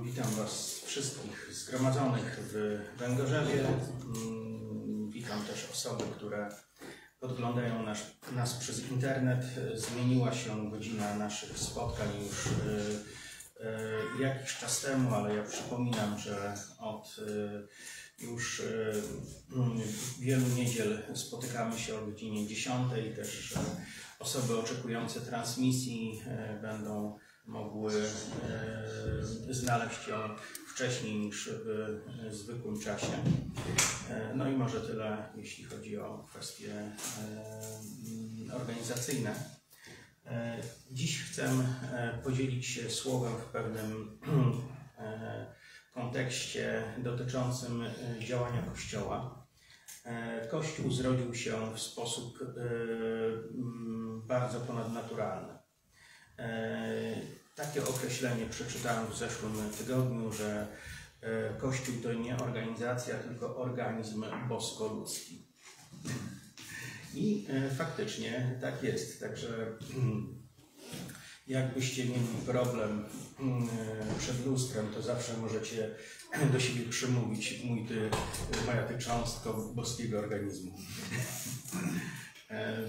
Witam Was wszystkich zgromadzonych w Węgorzewie. Witam też osoby, które podglądają nas przez internet. Zmieniła się godzina naszych spotkań już jakiś czas temu, ale ja przypominam, że od już wielu niedziel spotykamy się o godzinie 10. Też osoby oczekujące transmisji będą mogły znaleźć ją wcześniej niż w zwykłym czasie. No i może tyle, jeśli chodzi o kwestie organizacyjne. Dziś chcę podzielić się słowem w pewnym kontekście dotyczącym działania Kościoła. Kościół zrodził się w sposób bardzo ponadnaturalny. Takie określenie przeczytałem w zeszłym tygodniu, że Kościół to nie organizacja, tylko organizm bosko-ludzki. I faktycznie tak jest. Także jakbyście mieli problem przed lustrem, to zawsze możecie do siebie przemówić: mój ty, moja ty cząstko boskiego organizmu.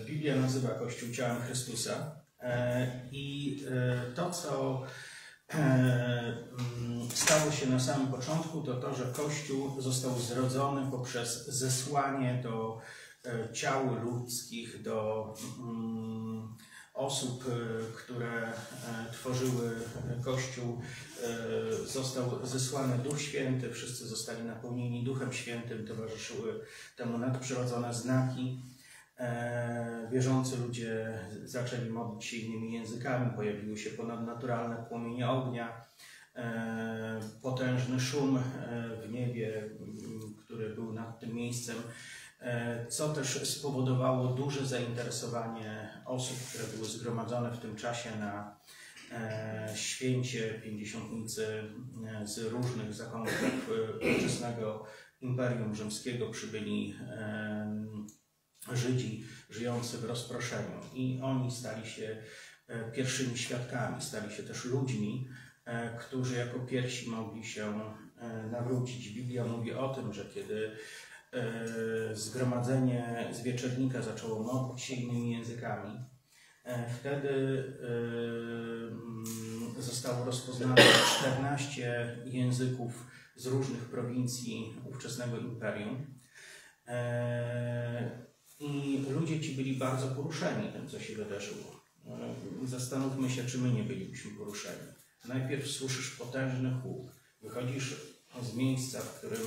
Biblia nazywa Kościół ciałem Chrystusa. I to, co stało się na samym początku, to to, że Kościół został zrodzony poprzez zesłanie do ciał ludzkich, do osób, które tworzyły Kościół. Został zesłany Duch Święty, wszyscy zostali napełnieni Duchem Świętym, towarzyszyły temu nadprzyrodzone znaki. Wierzący ludzie zaczęli modlić się innymi językami, pojawiły się ponadnaturalne płomienie ognia, potężny szum w niebie, który był nad tym miejscem, co też spowodowało duże zainteresowanie osób, które były zgromadzone w tym czasie na święcie Pięćdziesiątnicy z różnych zakonów ówczesnego Imperium Rzymskiego. Przybyli Żydzi żyjący w rozproszeniu i oni stali się pierwszymi świadkami, stali się też ludźmi, którzy jako pierwsi mogli się nawrócić. Biblia mówi o tym, że kiedy zgromadzenie z Wieczernika zaczęło modlić się innymi językami, wtedy zostało rozpoznane 14 języków z różnych prowincji ówczesnego imperium. I ludzie ci byli bardzo poruszeni tym, co się wydarzyło. Zastanówmy się, czy my nie bylibyśmy poruszeni. Najpierw słyszysz potężny huk, wychodzisz z miejsca, w którym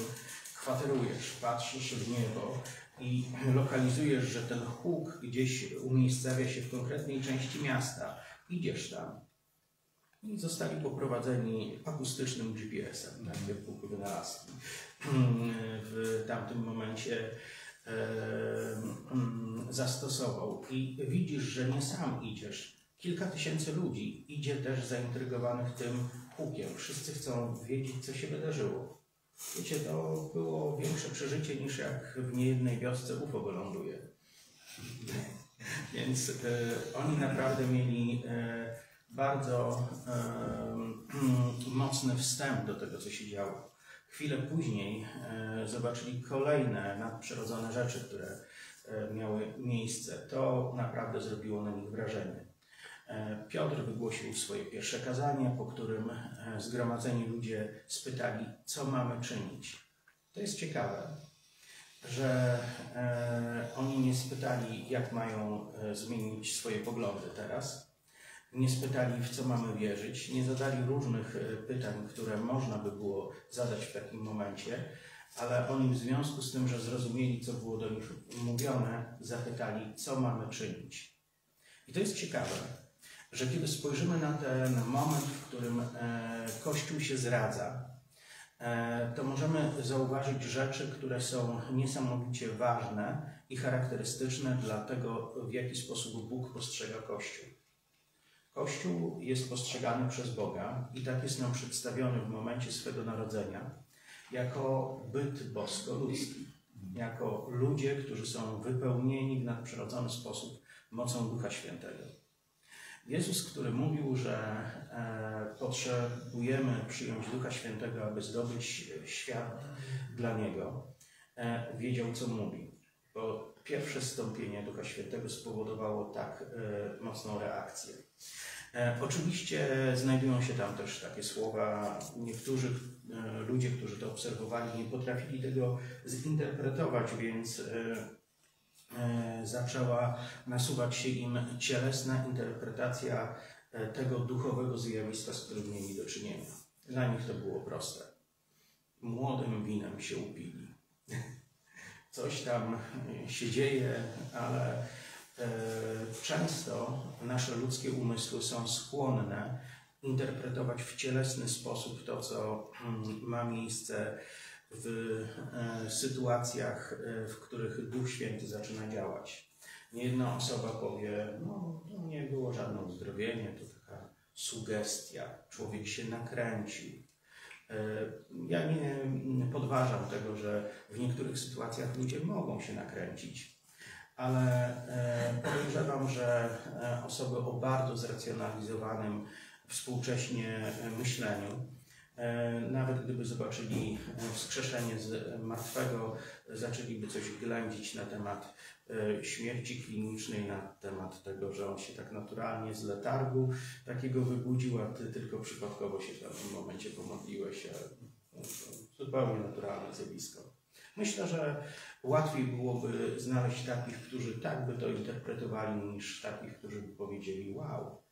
kwaterujesz, patrzysz w niebo i lokalizujesz, że ten huk gdzieś umiejscawia się w konkretnej części miasta. Idziesz tam i zostali poprowadzeni akustycznym GPS-em, takie pułki wynalazki. W tamtym momencie zastosował. I widzisz, że nie sam idziesz. Kilka tysięcy ludzi idzie też zaintrygowanych tym hukiem. Wszyscy chcą wiedzieć, co się wydarzyło. Wiecie, to było większe przeżycie niż jak w niejednej wiosce UFO wyląduje. Więc oni naprawdę mieli bardzo mocny wstęp do tego, co się działo. Chwilę później zobaczyli kolejne nadprzyrodzone rzeczy, które miały miejsce. To naprawdę zrobiło na nich wrażenie. Piotr wygłosił swoje pierwsze kazanie, po którym zgromadzeni ludzie spytali, co mamy czynić. To jest ciekawe, że oni nie spytali, jak mają zmienić swoje poglądy teraz. Nie spytali, w co mamy wierzyć, nie zadali różnych pytań, które można by było zadać w takim momencie, ale oni w związku z tym, że zrozumieli, co było do nich mówione, zapytali, co mamy czynić. I to jest ciekawe, że kiedy spojrzymy na ten moment, w którym Kościół się zradza, to możemy zauważyć rzeczy, które są niesamowicie ważne i charakterystyczne dla tego, w jaki sposób Bóg postrzega Kościół. Kościół jest postrzegany przez Boga i tak jest nam przedstawiony w momencie swego narodzenia jako byt bosko-ludzki, jako ludzie, którzy są wypełnieni w nadprzyrodzony sposób mocą Ducha Świętego. Jezus, który mówił, że potrzebujemy przyjąć Ducha Świętego, aby zdobyć świat dla Niego, wiedział, co mówi. Bo pierwsze zstąpienie Ducha Świętego spowodowało tak mocną reakcję. Oczywiście znajdują się tam też takie słowa, niektórzy ludzie, którzy to obserwowali, nie potrafili tego zinterpretować, więc zaczęła nasuwać się im cielesna interpretacja tego duchowego zjawiska, z którym mieli do czynienia. Dla nich to było proste. Młodym winem się upili. Coś tam się dzieje, ale często nasze ludzkie umysły są skłonne interpretować w cielesny sposób to, co ma miejsce w sytuacjach, w których Duch Święty zaczyna działać. Niejedna osoba powie, no to nie było żadne uzdrowienie, to taka sugestia, człowiek się nakręcił. Ja nie podważam tego, że w niektórych sytuacjach ludzie mogą się nakręcić, ale podejrzewam, że osoby o bardzo zracjonalizowanym współcześnie myśleniu, nawet gdyby zobaczyli wskrzeszenie z martwego, zaczęliby coś ględzić na temat śmierci klinicznej, na temat tego, że on się tak naturalnie z letargu takiego wybudził, a ty tylko przypadkowo się tam w tym momencie pomodliłeś. Zupełnie naturalne zjawisko. Myślę, że łatwiej byłoby znaleźć takich, którzy tak by to interpretowali, niż takich, którzy by powiedzieli, wow,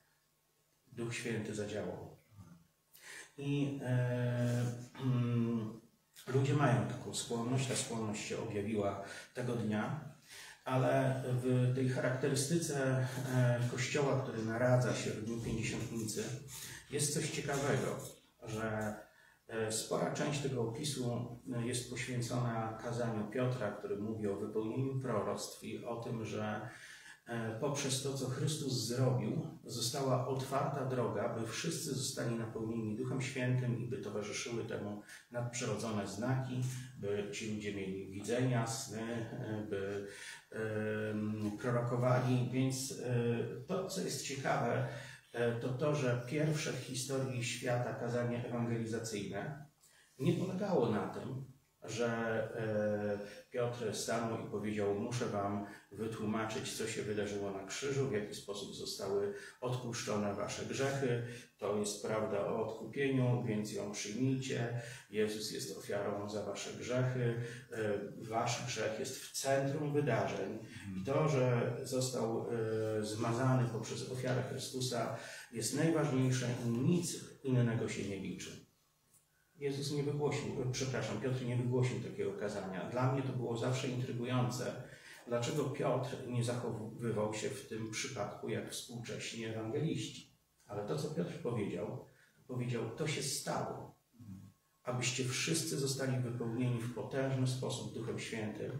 Duch Święty zadziałał. I ludzie mają taką skłonność, ta skłonność się objawiła tego dnia, ale w tej charakterystyce Kościoła, który naradza się w Dniu Pięćdziesiątnicy, jest coś ciekawego, że spora część tego opisu jest poświęcona kazaniu Piotra, który mówi o wypełnieniu proroctw i o tym, że poprzez to, co Chrystus zrobił, została otwarta droga, by wszyscy zostali napełnieni Duchem Świętym i by towarzyszyły temu nadprzyrodzone znaki, by ci ludzie mieli widzenia, sny, by prorokowali. Więc to, co jest ciekawe, to to, że pierwsze w historii świata kazanie ewangelizacyjne nie polegało na tym, że Piotr stanął i powiedział, muszę wam wytłumaczyć, co się wydarzyło na krzyżu, w jaki sposób zostały odpuszczone wasze grzechy. To jest prawda o odkupieniu, więc ją przyjmijcie. Jezus jest ofiarą za wasze grzechy. Wasz grzech jest w centrum wydarzeń. I to, że został zmazany poprzez ofiarę Chrystusa, jest najważniejsze i nic innego się nie liczy. Jezus nie wygłosił, przepraszam, Piotr nie wygłosił takiego kazania. Dla mnie to było zawsze intrygujące, dlaczego Piotr nie zachowywał się w tym przypadku jak współcześni ewangeliści. Ale to, co Piotr powiedział, to się stało, abyście wszyscy zostali wypełnieni w potężny sposób Duchem Świętym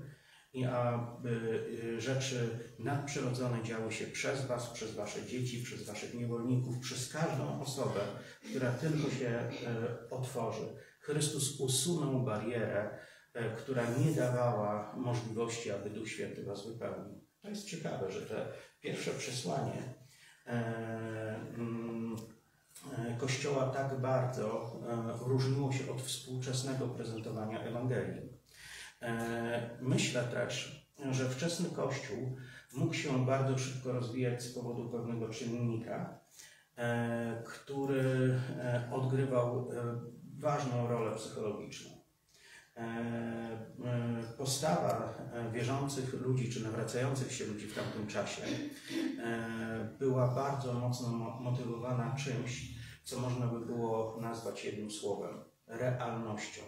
i aby rzeczy nadprzyrodzone działy się przez was, przez wasze dzieci, przez waszych niewolników, przez każdą osobę, która tylko się otworzy. Chrystus usunął barierę, która nie dawała możliwości, aby Duch Święty was wypełnił. To jest ciekawe, że to pierwsze przesłanie Kościoła tak bardzo różniło się od współczesnego prezentowania Ewangelii. Myślę też, że wczesny Kościół mógł się bardzo szybko rozwijać z powodu pewnego czynnika, który odgrywał ważną rolę psychologiczną. Postawa wierzących ludzi, czy nawracających się ludzi w tamtym czasie była bardzo mocno motywowana czymś, co można by było nazwać jednym słowem – realnością.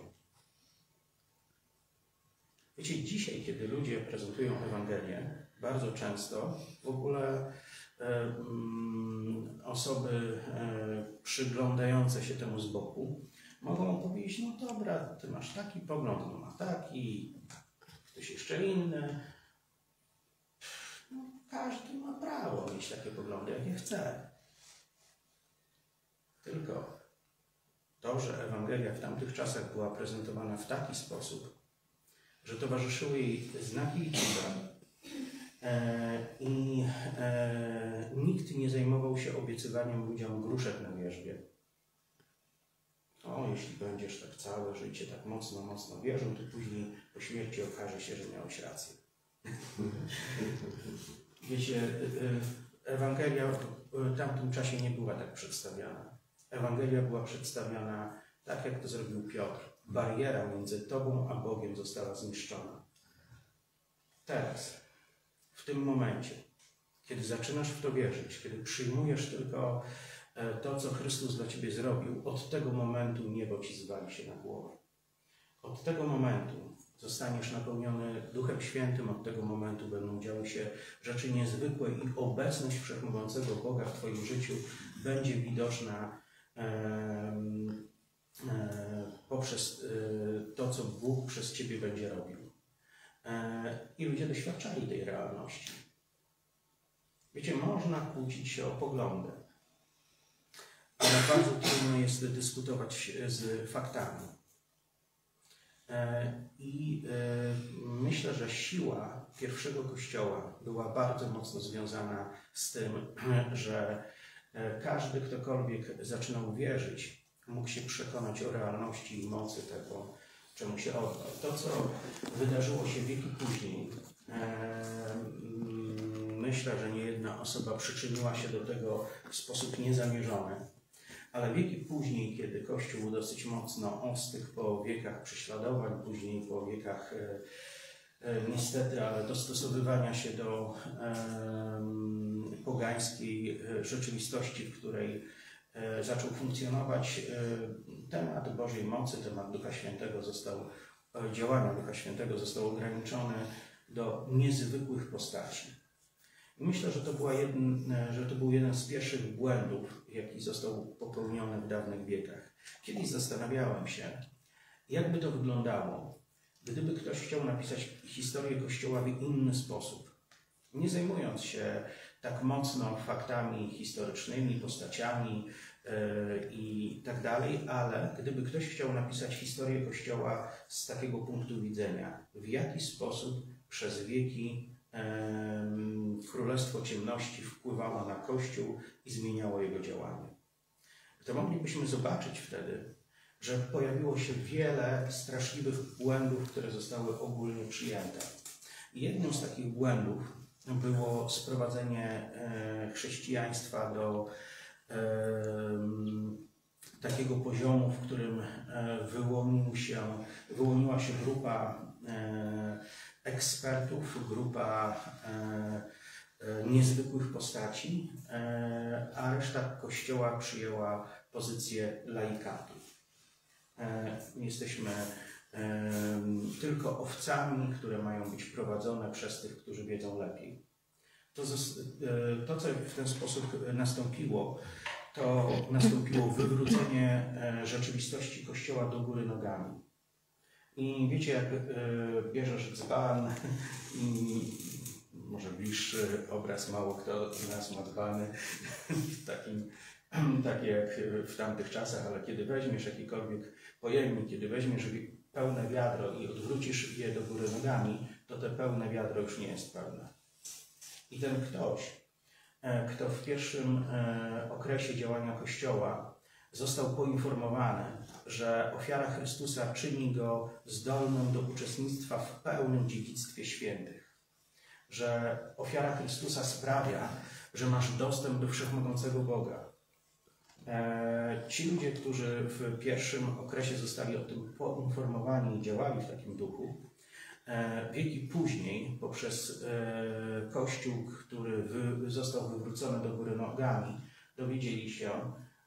Wiecie, dzisiaj, kiedy ludzie prezentują Ewangelię, bardzo często w ogóle osoby przyglądające się temu z boku mogą powiedzieć, no dobra, ty masz taki pogląd, on ma taki, ktoś jeszcze inny. No, każdy ma prawo mieć takie poglądy, jakie chce. Tylko to, że Ewangelia w tamtych czasach była prezentowana w taki sposób, że towarzyszyły jej znaki i cuda i nikt nie zajmował się obiecywaniem ludziom gruszek na wierzbie, będziesz tak całe życie tak mocno wierzył, to później po śmierci okaże się, że miałeś rację. Wiecie, Ewangelia w tamtym czasie nie była tak przedstawiana. Ewangelia była przedstawiana tak, jak to zrobił Piotr. Bariera między Tobą a Bogiem została zniszczona. Teraz, w tym momencie, kiedy zaczynasz w to wierzyć, kiedy przyjmujesz tylko to, co Chrystus dla Ciebie zrobił, od tego momentu niebo Ci zwali się na głowę. Od tego momentu zostaniesz napełniony Duchem Świętym, od tego momentu będą działy się rzeczy niezwykłe i obecność wszechmogącego Boga w Twoim życiu będzie widoczna poprzez to, co Bóg przez Ciebie będzie robił. I ludzie doświadczali tej realności. Wiecie, można kłócić się o poglądy, ale bardzo trudno jest dyskutować z faktami. I myślę, że siła pierwszego Kościoła była bardzo mocno związana z tym, że każdy, ktokolwiek zaczynał wierzyć, mógł się przekonać o realności i mocy tego, czemu się oddał. To, co wydarzyło się wieki później, myślę, że nie jedna osoba przyczyniła się do tego w sposób niezamierzony, ale wieki później, kiedy Kościół był dosyć mocno ostych po wiekach prześladowań, później po wiekach niestety, ale dostosowywania się do pogańskiej rzeczywistości, w której zaczął funkcjonować, temat Bożej mocy, temat Ducha Świętego działania Ducha Świętego został ograniczony do niezwykłych postaci. Myślę, że to był jeden z pierwszych błędów, jaki został popełniony w dawnych wiekach. Kiedyś zastanawiałem się, jakby to wyglądało, gdyby ktoś chciał napisać historię Kościoła w inny sposób, nie zajmując się tak mocno faktami historycznymi, postaciami i tak dalej, ale gdyby ktoś chciał napisać historię Kościoła z takiego punktu widzenia, w jaki sposób przez wieki Królestwo Ciemności wpływało na Kościół i zmieniało jego działanie, to moglibyśmy zobaczyć wtedy, że pojawiło się wiele straszliwych błędów, które zostały ogólnie przyjęte. I jednym z takich błędów było sprowadzenie chrześcijaństwa do takiego poziomu, w którym wyłoniła się grupa ekspertów, grupa niezwykłych postaci, a reszta Kościoła przyjęła pozycję laikatu. Jesteśmy tylko owcami, które mają być prowadzone przez tych, którzy wiedzą lepiej. To, co w ten sposób nastąpiło, to nastąpiło wywrócenie rzeczywistości Kościoła do góry nogami. I wiecie, jak bierzesz dzban i może bliższy obraz, mało kto z nas ma dzbany tak jak w tamtych czasach, ale kiedy weźmiesz jakikolwiek pojemnik, kiedy weźmiesz pełne wiadro i odwrócisz je do góry nogami, to te pełne wiadro już nie jest pełne. I ten ktoś, kto w pierwszym okresie działania Kościoła został poinformowany, że ofiara Chrystusa czyni go zdolnym do uczestnictwa w pełnym dziedzictwie świętych, że ofiara Chrystusa sprawia, że masz dostęp do wszechmogącego Boga. Ci ludzie, którzy w pierwszym okresie zostali o tym poinformowani i działali w takim duchu, wieki później poprzez Kościół, który został wywrócony do góry nogami, dowiedzieli się,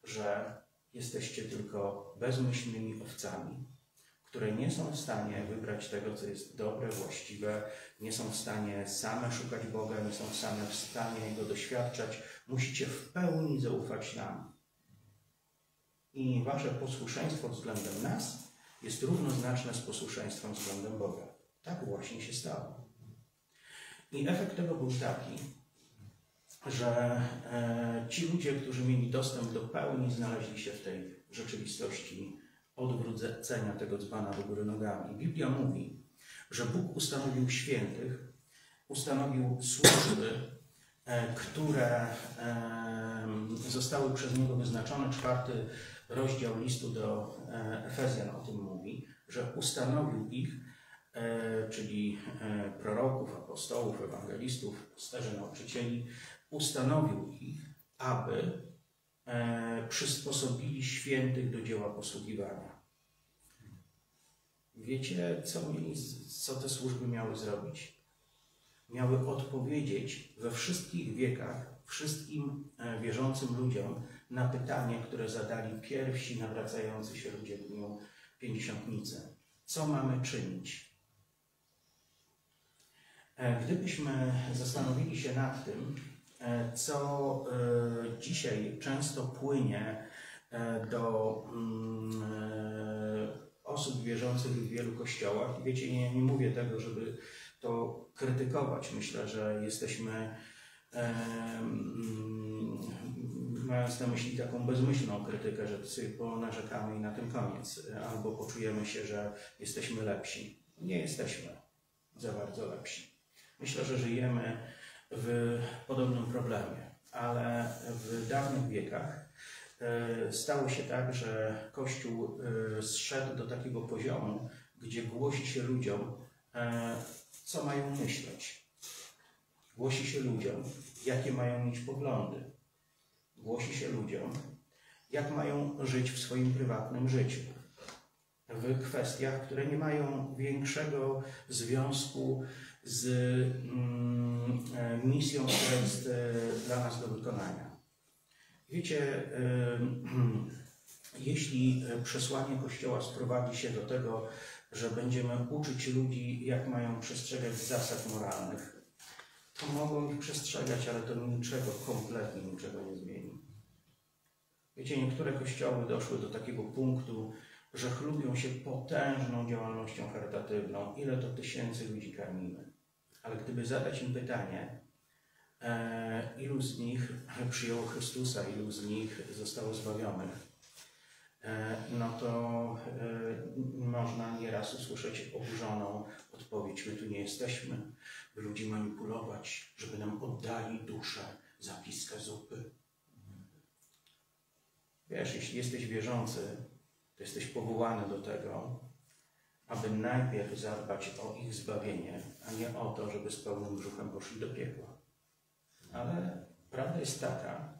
że jesteście tylko bezmyślnymi owcami, które nie są w stanie wybrać tego, co jest dobre, właściwe, nie są w stanie same szukać Boga, nie są same w stanie Go doświadczać. Musicie w pełni zaufać nam. I wasze posłuszeństwo względem nas jest równoznaczne z posłuszeństwem względem Boga. Tak właśnie się stało. I efekt tego był taki, że ci ludzie, którzy mieli dostęp do pełni, znaleźli się w tej rzeczywistości odwrócenia tego dzbana do góry nogami. Biblia mówi, że Bóg ustanowił świętych, ustanowił służby które zostały przez niego wyznaczone. 4 rozdział listu do Efezjan o tym mówi, że ustanowił ich, czyli proroków, apostołów, ewangelistów, pasterzy, nauczycieli, ustanowił ich, aby przysposobili świętych do dzieła posługiwania. Wiecie, co te służby miały zrobić? Miały odpowiedzieć we wszystkich wiekach, wszystkim wierzącym ludziom na pytanie, które zadali pierwsi nawracający się ludzie w dniu Pięćdziesiątnicy. Co mamy czynić? Gdybyśmy zastanowili się nad tym, co dzisiaj często płynie do osób wierzących w wielu kościołach. Wiecie, nie mówię tego, żeby to krytykować. Myślę, że jesteśmy, mając na myśli taką bezmyślną krytykę, że sobie ponarzekamy i na tym koniec, albo poczujemy się, że jesteśmy lepsi. Nie jesteśmy za bardzo lepsi. Myślę, że żyjemy w podobnym problemie, ale w dawnych wiekach stało się tak, że Kościół zszedł do takiego poziomu, gdzie głosi się ludziom, co mają myśleć. Głosi się ludziom, jakie mają mieć poglądy. Głosi się ludziom, jak mają żyć w swoim prywatnym życiu. W kwestiach, które nie mają większego związku z misją, która jest dla nas do wykonania. Wiecie, jeśli przesłanie Kościoła sprowadzi się do tego, że będziemy uczyć ludzi, jak mają przestrzegać zasad moralnych, to mogą ich przestrzegać, ale to niczego, kompletnie niczego nie zmieni. Wiecie, niektóre kościoły doszły do takiego punktu, że chlubią się potężną działalnością charytatywną. Ile to tysięcy ludzi karmimy. Ale gdyby zadać im pytanie, ilu z nich przyjęło Chrystusa, ilu z nich zostało zbawionych, no to można nieraz usłyszeć oburzoną odpowiedź: my tu nie jesteśmy, by ludzi manipulować, żeby nam oddali duszę za pizkę zupy. Wiesz, jeśli jesteś wierzący, to jesteś powołany do tego, aby najpierw zadbać o ich zbawienie, a nie o to, żeby z pełnym brzuchem poszli do piekła. Ale prawda jest taka,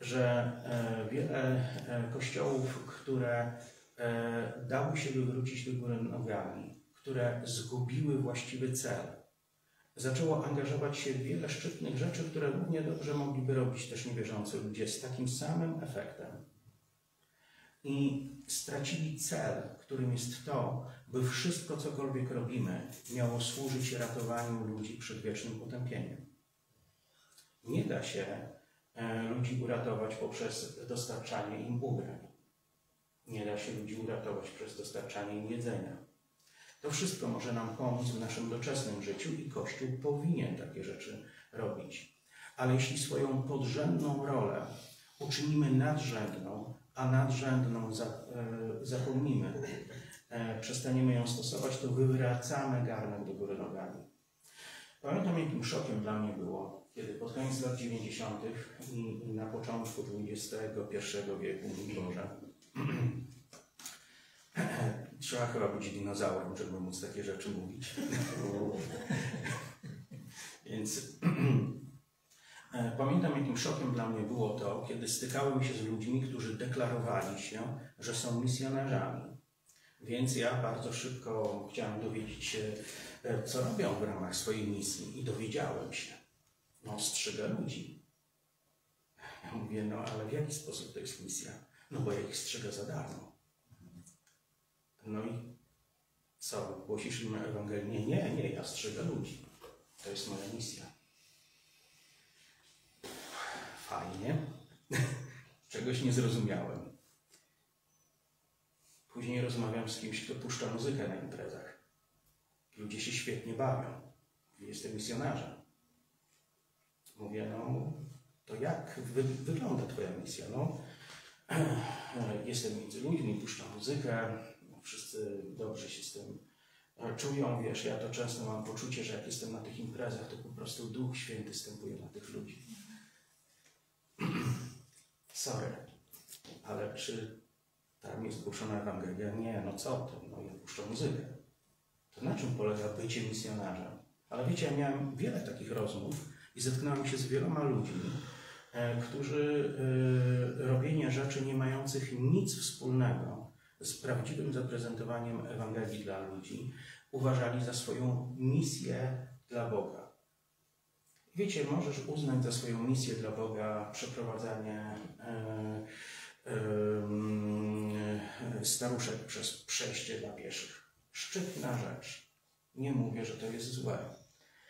że wiele kościołów, które dały się wywrócić do góry nogami, które zgubiły właściwy cel, zaczęło angażować się w wiele szczytnych rzeczy, które równie dobrze mogliby robić też niewierzący ludzie z takim samym efektem. I stracili cel, którym jest to, by wszystko, cokolwiek robimy, miało służyć ratowaniu ludzi przed wiecznym potępieniem. Nie da się ludzi uratować poprzez dostarczanie im ubrań. Nie da się ludzi uratować przez dostarczanie im jedzenia. To wszystko może nam pomóc w naszym doczesnym życiu i Kościół powinien takie rzeczy robić. Ale jeśli swoją podrzędną rolę uczynimy nadrzędną, a nadrzędną zapomnimy, przestaniemy ją stosować, to wywracamy garnek do góry nogami. Pamiętam, jakim szokiem dla mnie było, kiedy pod koniec lat 90. i na początku XXI wieku, Boże, trzeba chyba być dinozaurem, żeby móc takie rzeczy mówić. Więc pamiętam, jakim szokiem dla mnie było to, kiedy stykałem się z ludźmi, którzy deklarowali się, że są misjonarzami. Więc ja bardzo szybko chciałem dowiedzieć się, co robią w ramach swojej misji i dowiedziałem się. No, ostrzyga ludzi. Ja mówię, no ale w jaki sposób to jest misja? No bo ja ich strzegę za darmo. No i co? Głosisz im Ewangelię? Nie, ja strzegę ludzi. To jest moja misja. Fajnie. Czegoś nie zrozumiałem. Później rozmawiam z kimś, kto puszcza muzykę na imprezach. Ludzie się świetnie bawią. Jestem misjonarzem. Mówię, no to jak wygląda twoja misja? No, jestem między ludźmi, puszczam muzykę, wszyscy dobrze się z tym czują, wiesz, ja to często mam poczucie, że jak jestem na tych imprezach, to po prostu Duch Święty stępuje na tych ludzi. Sorry, ale czy tam jest głoszona Ewangelia? Nie, no co to? No ja puszczę muzykę. To na czym polega bycie misjonarzem? Ale wiecie, ja miałem wiele takich rozmów i zetknąłem się z wieloma ludźmi, którzy robienie rzeczy nie mających nic wspólnego z prawdziwym zaprezentowaniem Ewangelii dla ludzi uważali za swoją misję dla Boga. Wiecie, możesz uznać za swoją misję dla Boga przeprowadzanie staruszek przez przejście dla pieszych. Szczytna rzecz. Nie mówię, że to jest złe,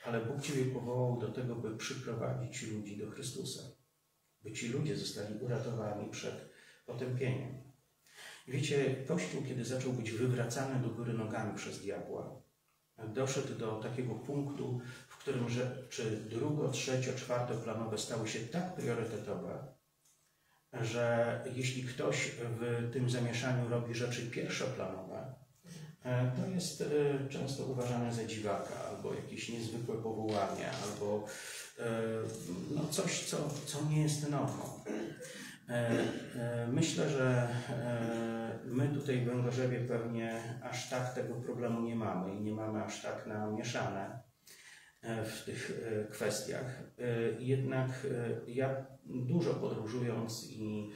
ale Bóg Ciebie powołał do tego, by przyprowadzić ludzi do Chrystusa. By ci ludzie zostali uratowani przed potępieniem. Wiecie, Kościół, kiedy zaczął być wywracany do góry nogami przez diabła, doszedł do takiego punktu, w którym rzeczy drugo-, trzecio-, czwartoplanowe stały się tak priorytetowe, że jeśli ktoś w tym zamieszaniu robi rzeczy pierwszoplanowe, to jest często uważane za dziwaka, albo jakieś niezwykłe powołanie, albo no coś, co nie jest normą. Myślę, że my tutaj w Węgorzewie pewnie aż tak tego problemu nie mamy i nie mamy aż tak namieszane w tych kwestiach. Jednak ja dużo podróżując i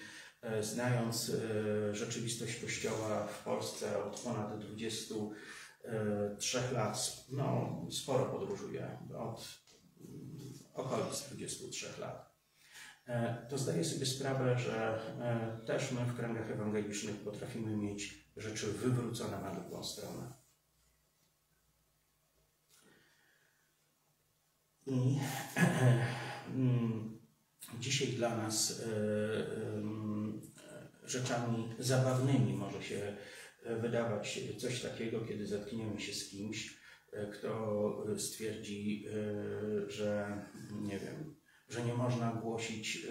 znając rzeczywistość Kościoła w Polsce od ponad 23 lat, no sporo podróżuję, od okolic 23 lat, to zdaję sobie sprawę, że też my w kręgach ewangelicznych potrafimy mieć rzeczy wywrócone na drugą stronę. I dzisiaj dla nas rzeczami zabawnymi może się wydawać coś takiego, kiedy zetkniemy się z kimś, kto stwierdzi, że nie wiem, że nie można głosić,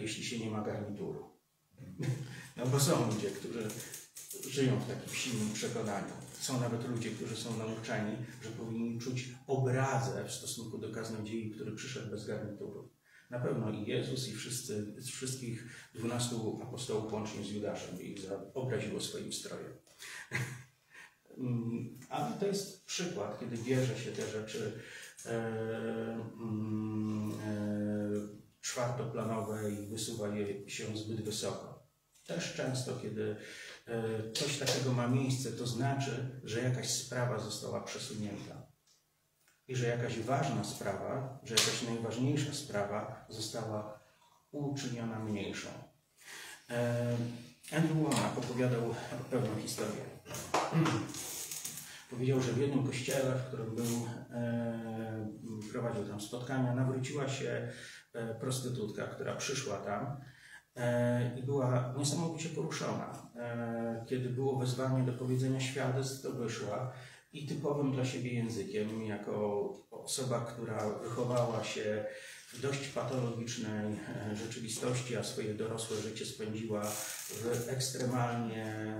jeśli się nie ma garnituru. No bo są ludzie, którzy żyją w takim silnym przekonaniu. Są nawet ludzie, którzy są nauczani, że powinni czuć obrazę w stosunku do kaznodziei, który przyszedł bez garnituru. Na pewno i Jezus, i wszystkich 12 apostołów, łącznie z Judaszem, ich obraziło swoim strojem. Ale to jest przykład, kiedy bierze się te rzeczy czwartoplanowe i wysuwa je się zbyt wysoko. Też często, kiedy coś takiego ma miejsce, to znaczy, że jakaś sprawa została przesunięta i że jakaś ważna sprawa, że jakaś najważniejsza sprawa została uczyniona mniejszą. Andrew Womack opowiadał pewną historię. Powiedział, że w jednym kościele, w którym był, prowadził tam spotkania, nawróciła się prostytutka, która przyszła tam i była niesamowicie poruszona. Kiedy było wezwanie do powiedzenia świadectw, to wyszła i typowym dla siebie językiem, jako osoba, która wychowała się w dość patologicznej rzeczywistości, a swoje dorosłe życie spędziła w ekstremalnie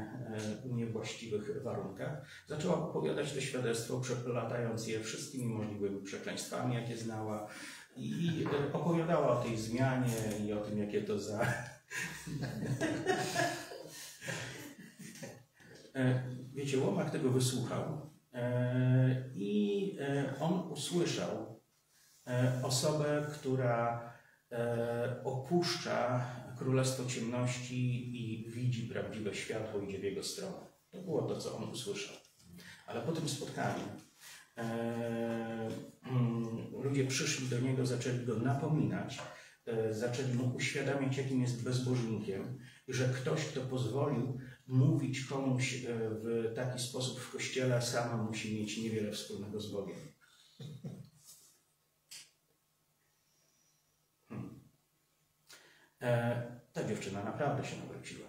niewłaściwych warunkach, zaczęła opowiadać to świadectwo, przelatając je wszystkimi możliwymi przekleństwami, jakie znała, i opowiadała o tej zmianie i o tym, jakie to za... Wiecie, Womack tego wysłuchał i on usłyszał osobę, która opuszcza Królestwo Ciemności i widzi prawdziwe światło, idzie w jego stronę. To było to, co on usłyszał. Ale po tym spotkaniu ludzie przyszli do niego, zaczęli go napominać, zaczęli mu uświadamiać, jakim jest bezbożnikiem, że ktoś, kto pozwolił mówić komuś w taki sposób w Kościele, sam musi mieć niewiele wspólnego z Bogiem. Ta dziewczyna naprawdę się nawróciła.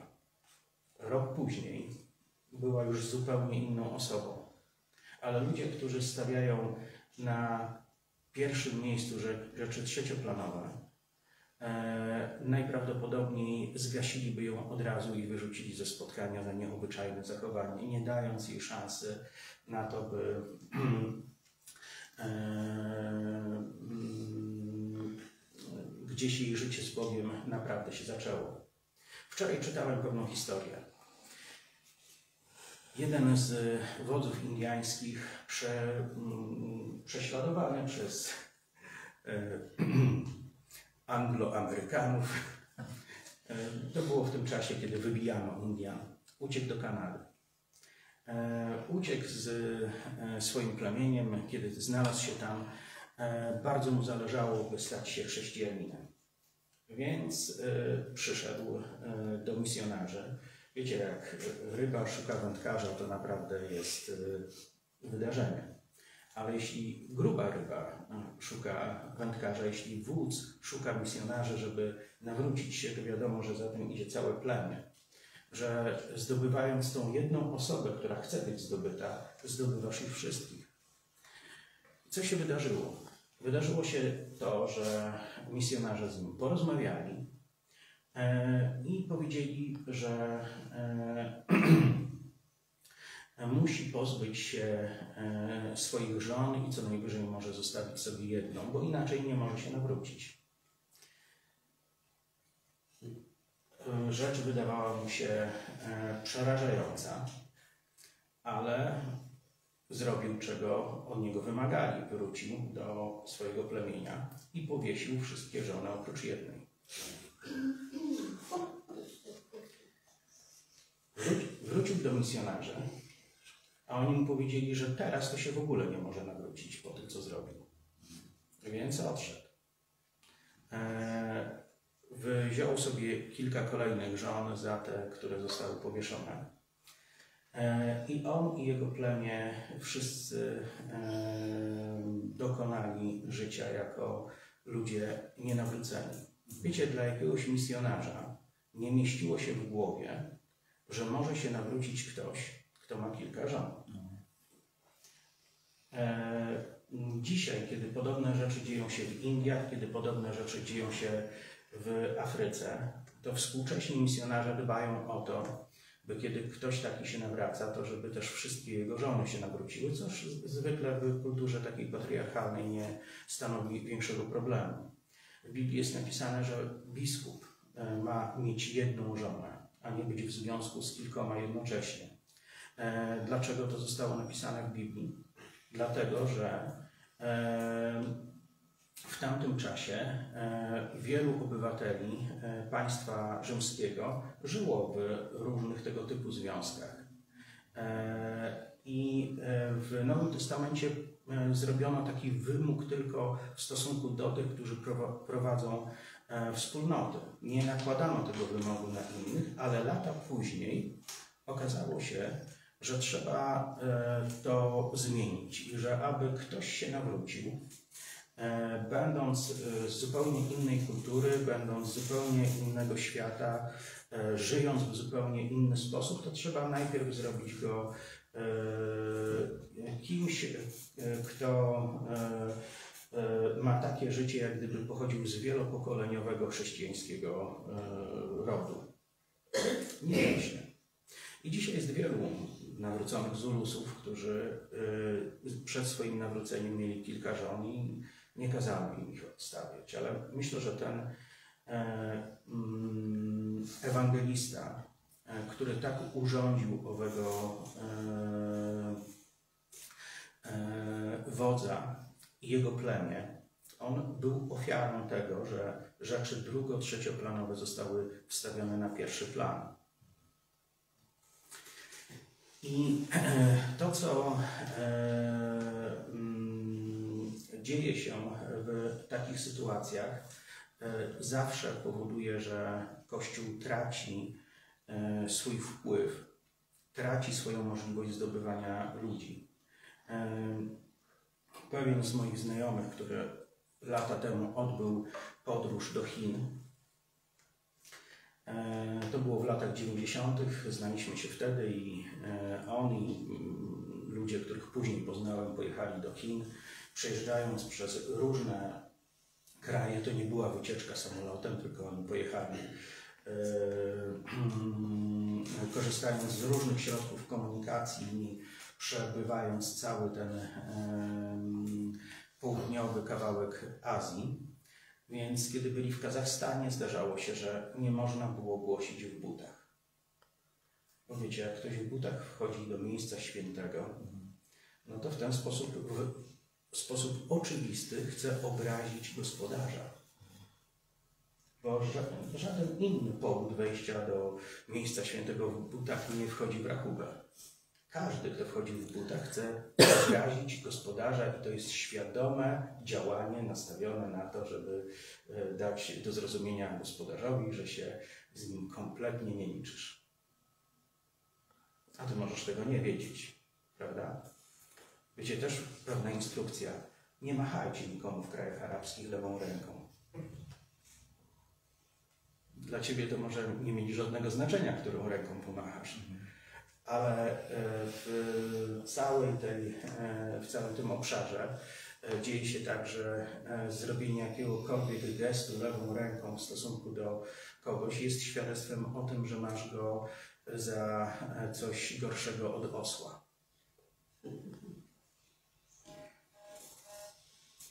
Rok później była już zupełnie inną osobą. Ale ludzie, którzy stawiają na pierwszym miejscu rzeczy trzecioplanowe, najprawdopodobniej zgasiliby ją od razu i wyrzucili ze spotkania za nieobyczajne zachowanie, nie dając jej szansy na to, by gdzieś jej życie z Bogiem naprawdę się zaczęło. Wczoraj czytałem pewną historię. Jeden z wodzów indiańskich prześladowany przez Angloamerykanów, to było w tym czasie, kiedy wybijano Indian, uciekł do Kanady. Uciekł z swoim plemieniem, kiedy znalazł się tam, bardzo mu zależało, by stać się chrześcijaninem. Więc przyszedł do misjonarzy. Wiecie, jak ryba szuka wędkarza, to naprawdę jest wydarzenie. Ale jeśli gruba ryba szuka wędkarza, jeśli wódz szuka misjonarzy, żeby nawrócić się, to wiadomo, że za tym idzie całe plemię. Że zdobywając tą jedną osobę, która chce być zdobyta, zdobywasz ich wszystkich. Co się wydarzyło? Wydarzyło się to, że misjonarze z nim porozmawiali i powiedzieli, że musi pozbyć się swoich żon i co najwyżej może zostawić sobie jedną, bo inaczej nie może się nawrócić. Rzecz wydawała mu się przerażająca, ale zrobił, czego od niego wymagali. Wrócił do swojego plemienia i powiesił wszystkie żony oprócz jednej. Wrócił do misjonarzy, a oni mu powiedzieli, że teraz to się w ogóle nie może nawrócić po tym, co zrobił. Więc odszedł. Wziął sobie kilka kolejnych żon za te, które zostały powieszone. I on i jego plemię wszyscy dokonali życia jako ludzie nienawróceni. Wiecie, dla jakiegoś misjonarza nie mieściło się w głowie, że może się nawrócić ktoś, kto ma kilka żon. Dzisiaj, kiedy podobne rzeczy dzieją się w Indiach, kiedy podobne rzeczy dzieją się w Afryce, to współcześni misjonarze dbają o to, by kiedy ktoś taki się nawraca, to żeby też wszystkie jego żony się nawróciły, co zwykle w kulturze takiej patriarchalnej nie stanowi większego problemu. W Biblii jest napisane, że biskup ma mieć jedną żonę, a nie być w związku z kilkoma jednocześnie. Dlaczego to zostało napisane w Biblii? Dlatego, że w tamtym czasie wielu obywateli państwa rzymskiego żyło w różnych tego typu związkach. I w Nowym Testamencie zrobiono taki wymóg tylko w stosunku do tych, którzy prowadzą wspólnoty. Nie nakładano tego wymogu na innych, ale lata później okazało się, że trzeba to zmienić i że aby ktoś się nawrócił, będąc z zupełnie innej kultury, będąc z zupełnie innego świata, żyjąc w zupełnie inny sposób, to trzeba najpierw zrobić go kimś, kto ma takie życie, jak gdyby pochodził z wielopokoleniowego chrześcijańskiego rodu. Nie da się. I dzisiaj jest wielu nawróconych Zulusów, którzy przed swoim nawróceniem mieli kilka żon i nie kazano im ich odstawiać. Ale myślę, że ten ewangelista, który tak urządził owego wodza i jego plemię, on był ofiarą tego, że rzeczy drugo-trzecioplanowe zostały wstawione na pierwszy plan. I to, co dzieje się w takich sytuacjach, zawsze powoduje, że Kościół traci swój wpływ, traci swoją możliwość zdobywania ludzi. Pewien z moich znajomych, który lata temu odbył podróż do Chin, to było w latach 90. Znaliśmy się wtedy i on i ludzie, których później poznałem, pojechali do Chin, przejeżdżając przez różne kraje. To nie była wycieczka samolotem, tylko oni pojechali, korzystając z różnych środków komunikacji i przebywając cały ten południowy kawałek Azji. Więc kiedy byli w Kazachstanie, zdarzało się, że nie można było głosić w butach. Bo wiecie, jak ktoś w butach wchodzi do miejsca świętego, no to w ten sposób, oczywisty chce obrazić gospodarza. Bo żaden inny powód wejścia do miejsca świętego w butach nie wchodzi w rachubę. Każdy, kto wchodzi w butach, chce obrazić gospodarza i to jest świadome działanie nastawione na to, żeby dać do zrozumienia gospodarzowi, że się z nim kompletnie nie liczysz. A ty możesz tego nie wiedzieć, prawda? Wiecie, też pewna instrukcja. Nie machajcie nikomu w krajach arabskich lewą ręką. Dla ciebie to może nie mieć żadnego znaczenia, którą ręką pomachasz. Ale w całym tym obszarze dzieje się tak, że zrobienie jakiegokolwiek gestu lewą ręką w stosunku do kogoś jest świadectwem o tym, że masz go za coś gorszego od osła.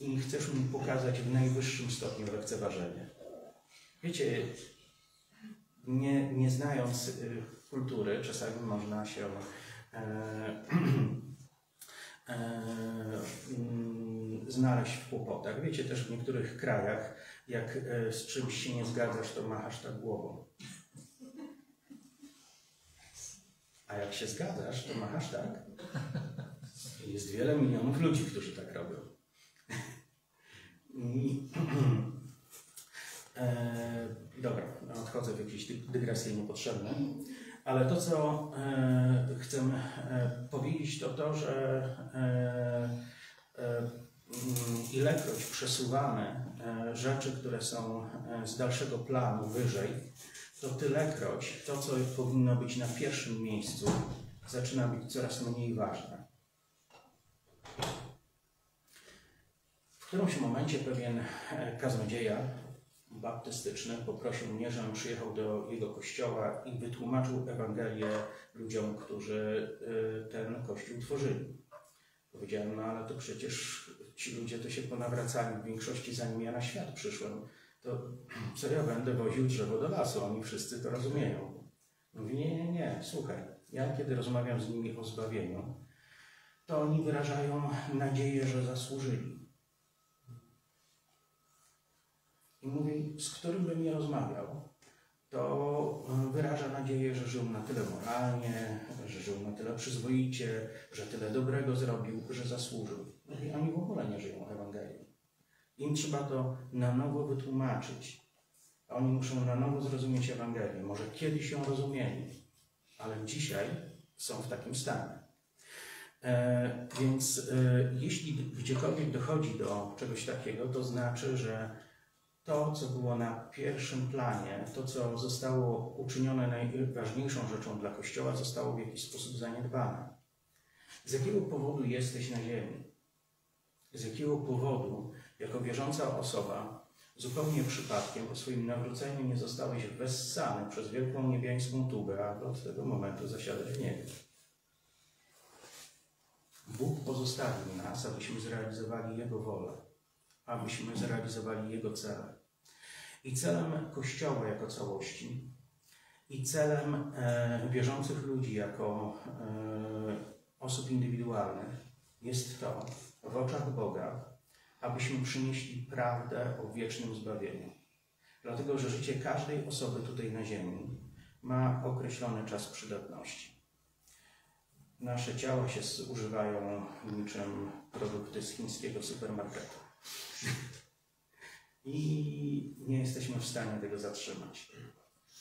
I chcesz mu pokazać w najwyższym stopniu lekceważenie. Wiecie, nie znając kultury, czasami można się znaleźć w kłopotach. Wiecie, też w niektórych krajach, jak z czymś się nie zgadzasz, to machasz tak głową. A jak się zgadzasz, to machasz tak. Jest wiele milionów ludzi, którzy tak robią. Dobra, odchodzę w jakieś dygresje niepotrzebne. Ale to, co chcę powiedzieć, to to, że ilekroć przesuwamy rzeczy, które są z dalszego planu wyżej, to tylekroć to, co powinno być na pierwszym miejscu, zaczyna być coraz mniej ważne. W którymś momencie pewien kaznodzieja baptystyczny poprosił mnie, żebym przyjechał do jego kościoła i wytłumaczył Ewangelię ludziom, którzy ten kościół tworzyli. Powiedziałem, no ale to przecież ci ludzie to się ponawracali w większości, zanim ja na świat przyszłem. To co ja będę woził drzewo do lasu? Oni wszyscy to rozumieją. Mówi, nie, słuchaj, ja kiedy rozmawiam z nimi o zbawieniu, to oni wyrażają nadzieję, że zasłużyli. I mówi, z którym bym nie rozmawiał, to wyraża nadzieję, że żył na tyle moralnie, że żył na tyle przyzwoicie, że tyle dobrego zrobił, że zasłużył. I oni w ogóle nie żyją Ewangelią. Im trzeba to na nowo wytłumaczyć. Oni muszą na nowo zrozumieć Ewangelię. Może kiedyś ją rozumieli, ale dzisiaj są w takim stanie. Jeśli gdziekolwiek dochodzi do czegoś takiego, to znaczy, że to, co było na pierwszym planie, to, co zostało uczynione najważniejszą rzeczą dla Kościoła, zostało w jakiś sposób zaniedbane. Z jakiego powodu jesteś na ziemi? Z jakiego powodu, jako wierząca osoba, zupełnie przypadkiem, po swoim nawróceniu nie zostałeś wessany przez wielką niebiańską tubę, a od tego momentu zasiadasz w niebie? Bóg pozostawił nas, abyśmy zrealizowali Jego wolę, abyśmy zrealizowali Jego cele. I celem Kościoła jako całości, i celem wierzących ludzi jako osób indywidualnych jest to, w oczach Boga, abyśmy przynieśli prawdę o wiecznym zbawieniu. Dlatego, że życie każdej osoby tutaj na ziemi ma określony czas przydatności. Nasze ciała się zużywają niczym produkty z chińskiego supermarketu. I nie jesteśmy w stanie tego zatrzymać.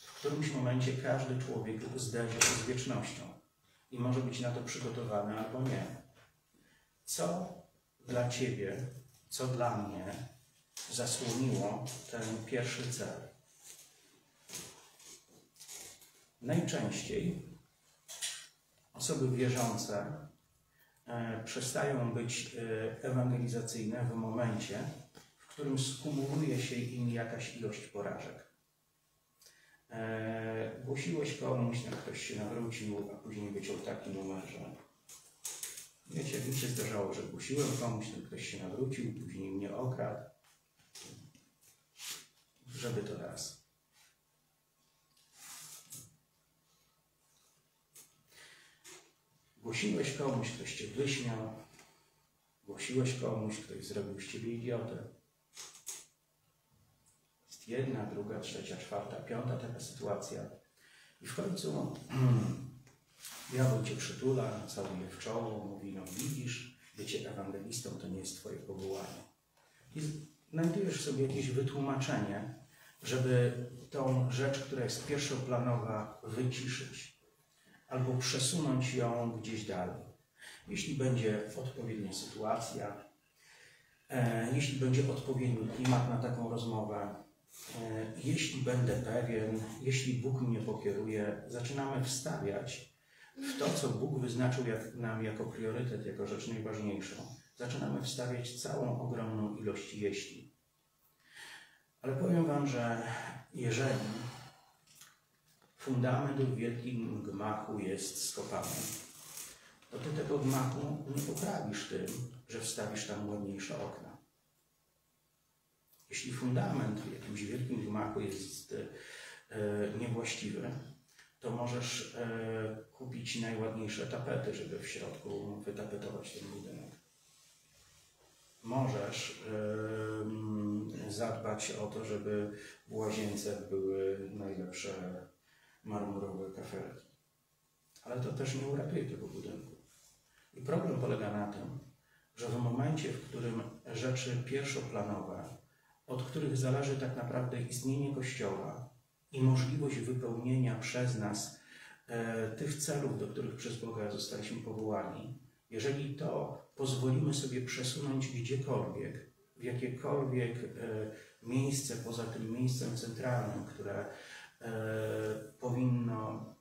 W którymś momencie każdy człowiek zderzy się z wiecznością i może być na to przygotowany albo nie. Co dla ciebie, co dla mnie zasłoniło ten pierwszy cel? Najczęściej osoby wierzące przestają być ewangelizacyjne w momencie, w którym skumuluje się im jakaś ilość porażek. Głosiłeś komuś, jak ktoś się nawrócił, a później wyciął taki numer, że wiecie, mi się zdarzało, że głosiłem komuś, jak ktoś się nawrócił, później mnie okradł, żeby to raz. Głosiłeś komuś, ktoś cię wyśmiał, głosiłeś komuś, ktoś zrobił z ciebie idiotę. Jest jedna, druga, trzecia, czwarta, piąta taka sytuacja. I w końcu diabeł cię przytula, całuje w czoło, mówi, no widzisz, bycie ewangelistą to nie jest twoje powołanie. I znajdujesz sobie jakieś wytłumaczenie, żeby tą rzecz, która jest pierwszoplanowa, wyciszyć. Albo przesunąć ją gdzieś dalej. Jeśli będzie odpowiednia sytuacja, jeśli będzie odpowiedni klimat na taką rozmowę, jeśli będę pewien, jeśli Bóg mnie pokieruje, zaczynamy wstawiać w to, co Bóg wyznaczył nam jako priorytet, jako rzecz najważniejszą. Zaczynamy wstawiać całą ogromną ilość jeśli. Ale powiem wam, że jeżeli fundament w wielkim gmachu jest skopany, to ty tego gmachu nie poprawisz tym, że wstawisz tam ładniejsze okna. Jeśli fundament w jakimś wielkim gmachu jest niewłaściwy, to możesz kupić najładniejsze tapety, żeby w środku wytapetować ten budynek. Możesz zadbać o to, żeby w łazience były najlepsze marmurowe kafelki. Ale to też nie uratuje tego budynku. I problem polega na tym, że w momencie, w którym rzeczy pierwszoplanowe, od których zależy tak naprawdę istnienie Kościoła i możliwość wypełnienia przez nas tych celów, do których przez Boga zostaliśmy powołani, jeżeli to pozwolimy sobie przesunąć gdziekolwiek, w jakiekolwiek miejsce poza tym miejscem centralnym, które powinno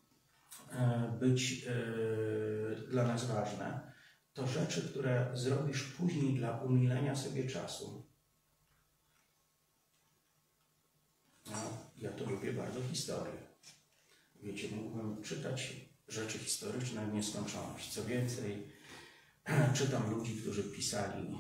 być dla nas ważne, to rzeczy, które zrobisz później dla umilenia sobie czasu. No, ja to lubię bardzo historię. Wiecie, mógłbym czytać rzeczy historyczne w nieskończoność. Co więcej, czytam ludzi, którzy pisali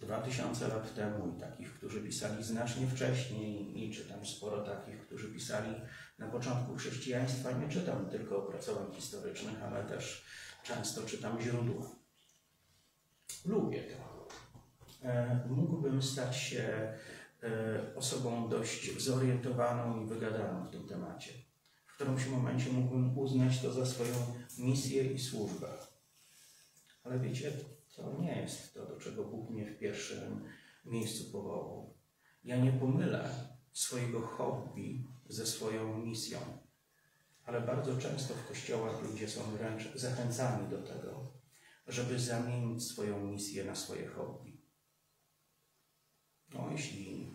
2000 lat temu i takich, którzy pisali znacznie wcześniej, i czytam sporo takich, którzy pisali na początku chrześcijaństwa. Nie czytam tylko opracowań historycznych, ale też często czytam źródła. Lubię to. Mógłbym stać się osobą dość zorientowaną i wygadaną w tym temacie. W którymś momencie mógłbym uznać to za swoją misję i służbę. Ale wiecie, to nie jest to, do czego Bóg mnie w pierwszym miejscu powołał. Ja nie pomylę swojego hobby ze swoją misją, ale bardzo często w kościołach ludzie są wręcz zachęcani do tego, żeby zamienić swoją misję na swoje hobby. No, jeśli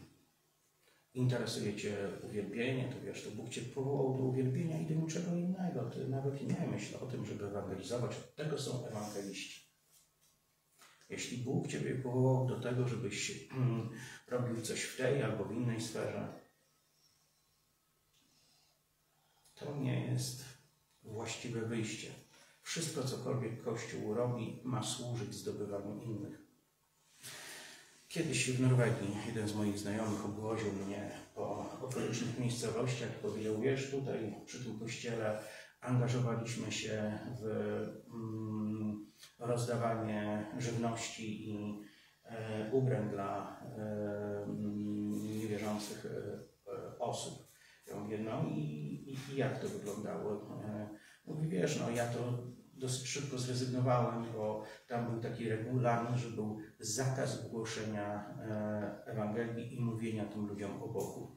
interesuje cię uwielbienie, to wiesz, to Bóg cię powołał do uwielbienia i do niczego innego. Ty nawet nie myśl o tym, żeby ewangelizować. Od tego są ewangeliści. Jeśli Bóg ciebie powołał do tego, żebyś robił coś w tej albo w innej sferze, to nie jest właściwe wyjście. Wszystko, cokolwiek Kościół robi, ma służyć zdobywaniu innych. Kiedyś w Norwegii jeden z moich znajomych obwoził mnie po okolicznych miejscowościach i powiedział, wiesz, tutaj przy tym kościele angażowaliśmy się w rozdawanie żywności i ubrań dla niewierzących osób. Ja mówię, no i jak to wyglądało? Mówi, wiesz, no ja to dosyć szybko zrezygnowałem, bo tam był taki regulamin, że był zakaz głoszenia Ewangelii i mówienia tym ludziom o Bogu.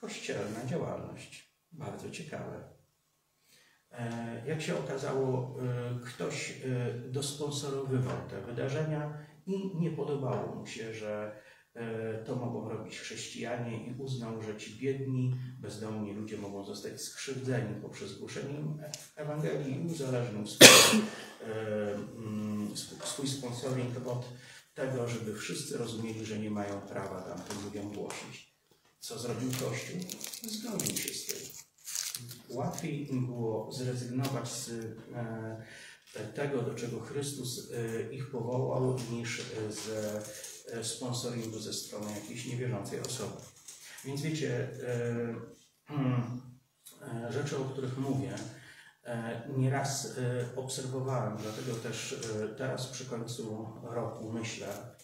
Kościelna działalność. Bardzo ciekawe. Jak się okazało, ktoś dosponsorowywał te wydarzenia i nie podobało mu się, że to mogą robić chrześcijanie i uznał, że ci biedni, bezdomni ludzie mogą zostać skrzywdzeni poprzez głoszenie Ewangelii i uzależnił swój sponsoring od tego, żeby wszyscy rozumieli, że nie mają prawa tamtym ludziom głosić. Co zrobił Kościół? Zgodził się z tym. Łatwiej im było zrezygnować z tego, do czego Chrystus ich powołał, niż ze sponsoringu ze strony jakiejś niewierzącej osoby. Więc wiecie, rzeczy, o których mówię, nieraz obserwowałem, dlatego też teraz przy końcu roku myślę,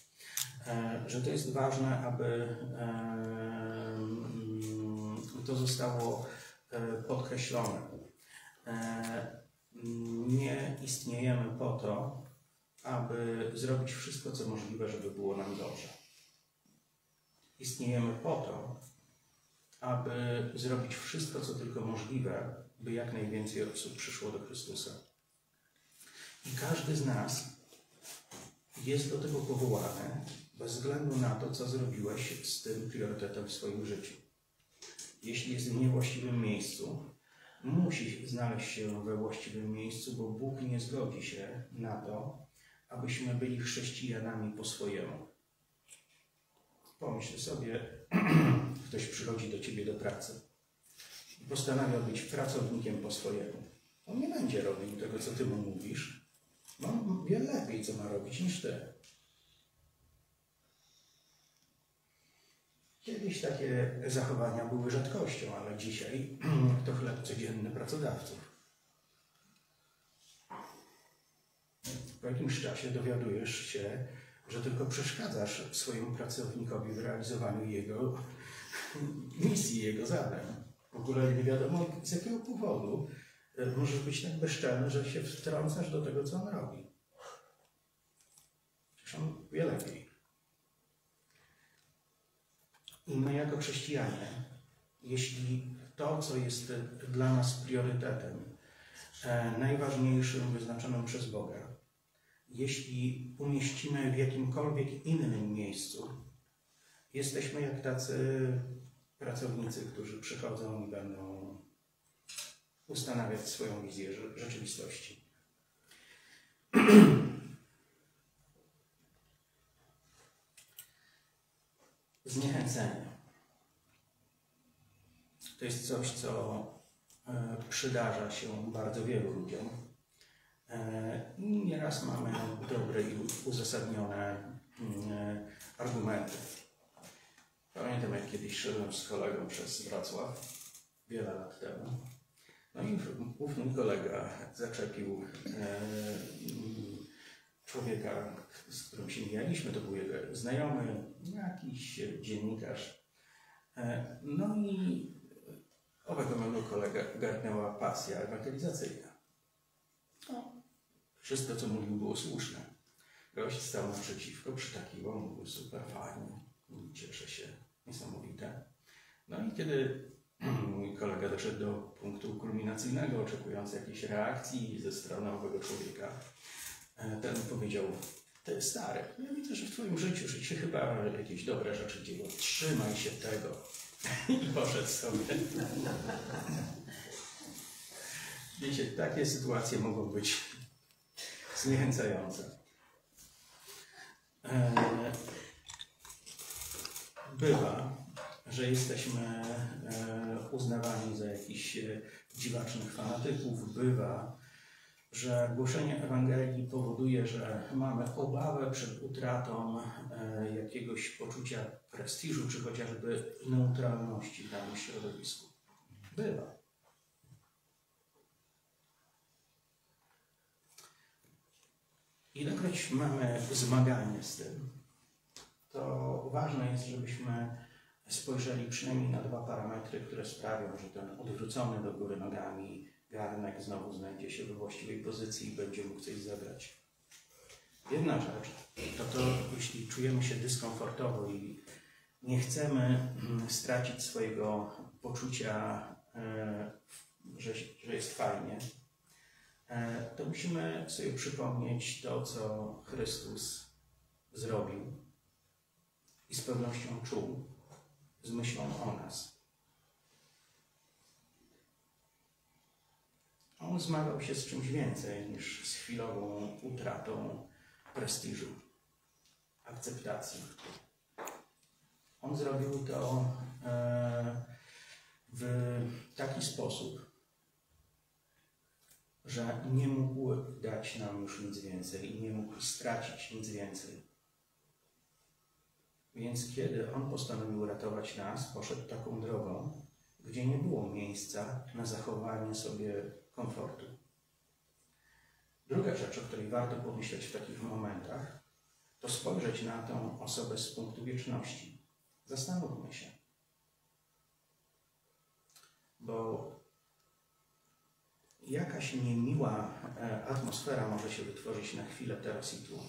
że to jest ważne, aby to zostało podkreślone. Nie istniejemy po to, aby zrobić wszystko, co możliwe, żeby było nam dobrze. Istniejemy po to, aby zrobić wszystko, co tylko możliwe, by jak najwięcej osób przyszło do Chrystusa. I każdy z nas jest do tego powołany, bez względu na to, co zrobiłeś z tym priorytetem w swoim życiu. Jeśli jest w niewłaściwym miejscu, musi znaleźć się we właściwym miejscu, bo Bóg nie zgodzi się na to, abyśmy byli chrześcijanami po swojemu. Pomyśl sobie, ktoś przychodzi do ciebie do pracy i postanawia być pracownikiem po swojemu. On nie będzie robił tego, co ty mu mówisz. On wie lepiej, co ma robić, niż ty. Kiedyś takie zachowania były rzadkością, ale dzisiaj to chleb codzienny pracodawców. Po jakimś czasie dowiadujesz się, że tylko przeszkadzasz swojemu pracownikowi w realizowaniu jego misji, jego zadań. W ogóle nie wiadomo, z jakiego powodu możesz być tak bezczelny, że się wtrącasz do tego, co on robi. Przecież on wie lepiej. I my jako chrześcijanie, jeśli to, co jest dla nas priorytetem, najważniejszym, wyznaczonym przez Boga, jeśli umieścimy w jakimkolwiek innym miejscu, jesteśmy jak tacy pracownicy, którzy przychodzą i będą ustanawiać swoją wizję rzeczywistości. Zniechęcenie to jest coś, co przydarza się bardzo wielu ludziom. Nieraz mamy dobre i uzasadnione argumenty. Pamiętam, jak kiedyś szedłem z kolegą przez Wrocław, wiele lat temu. No i ówny kolega zaczepił człowieka, z którym się mijaliśmy, to był jego znajomy, jakiś dziennikarz. No i owego mojego kolegę garnęła pasja ewangelizacyjna. No, wszystko, co mówił, było słuszne. Gość stał naprzeciwko, przytakiwał, mówił super fajnie, cieszę się, niesamowite. No i kiedy mój kolega doszedł do punktu kulminacyjnego, oczekując jakiejś reakcji ze strony owego człowieka, ten powiedział: ty stary, ja widzę, że w twoim życiu się chyba jakieś dobre rzeczy dzieją. Trzymaj się tego. I poszedł sobie. Wiecie, takie sytuacje mogą być zniechęcające. Bywa, że jesteśmy uznawani za jakichś dziwacznych fanatyków. Bywa, że głoszenie Ewangelii powoduje, że mamy obawę przed utratą jakiegoś poczucia prestiżu, czy chociażby neutralności w danym środowisku. Bywa. Ilekroć mamy zmaganie z tym, to ważne jest, żebyśmy spojrzeli przynajmniej na dwa parametry, które sprawią, że ten odwrócony do góry nogami garnek znowu znajdzie się we właściwej pozycji i będzie mógł coś zagrać. Jedna rzecz to to, jeśli czujemy się dyskomfortowo i nie chcemy stracić swojego poczucia, że jest fajnie, to musimy sobie przypomnieć to, co Chrystus zrobił i z pewnością czuł, z myślą o nas. On zmagał się z czymś więcej niż z chwilową utratą prestiżu. A akceptacji. On zrobił to w taki sposób, że nie mógł dać nam już nic więcej i nie mógł stracić nic więcej. Więc kiedy on postanowił ratować nas, poszedł taką drogą, gdzie nie było miejsca na zachowanie sobie komfortu. Druga rzecz, o której warto pomyśleć w takich momentach, to spojrzeć na tę osobę z punktu wieczności. Zastanówmy się. Bo jakaś niemiła atmosfera może się wytworzyć na chwilę teraz i tu,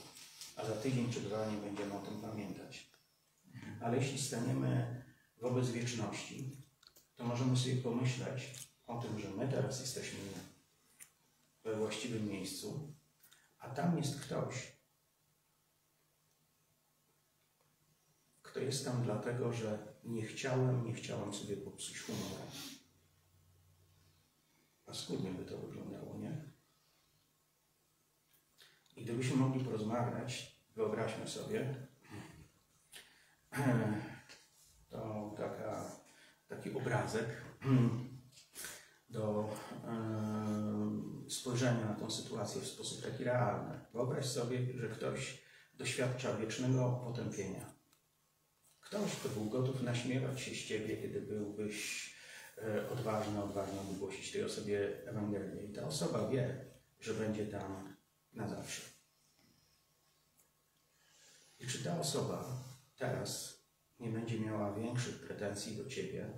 a za tydzień czy dwa nie będziemy o tym pamiętać. Ale jeśli staniemy wobec wieczności, to możemy sobie pomyśleć o tym, że my teraz jesteśmy we właściwym miejscu, a tam jest ktoś, kto jest tam dlatego, że nie chciałem sobie popsuć humora. Paskudnie by to wyglądało, nie? I gdybyśmy mogli porozmawiać, wyobraźmy sobie, to taki obrazek do spojrzenia na tę sytuację w sposób taki realny. Wyobraź sobie, że ktoś doświadcza wiecznego potępienia. Ktoś, kto był gotów naśmiewać się z ciebie, kiedy byłbyś odważny wygłosić tej osobie Ewangelię. I ta osoba wie, że będzie tam na zawsze. I czy ta osoba teraz nie będzie miała większych pretensji do ciebie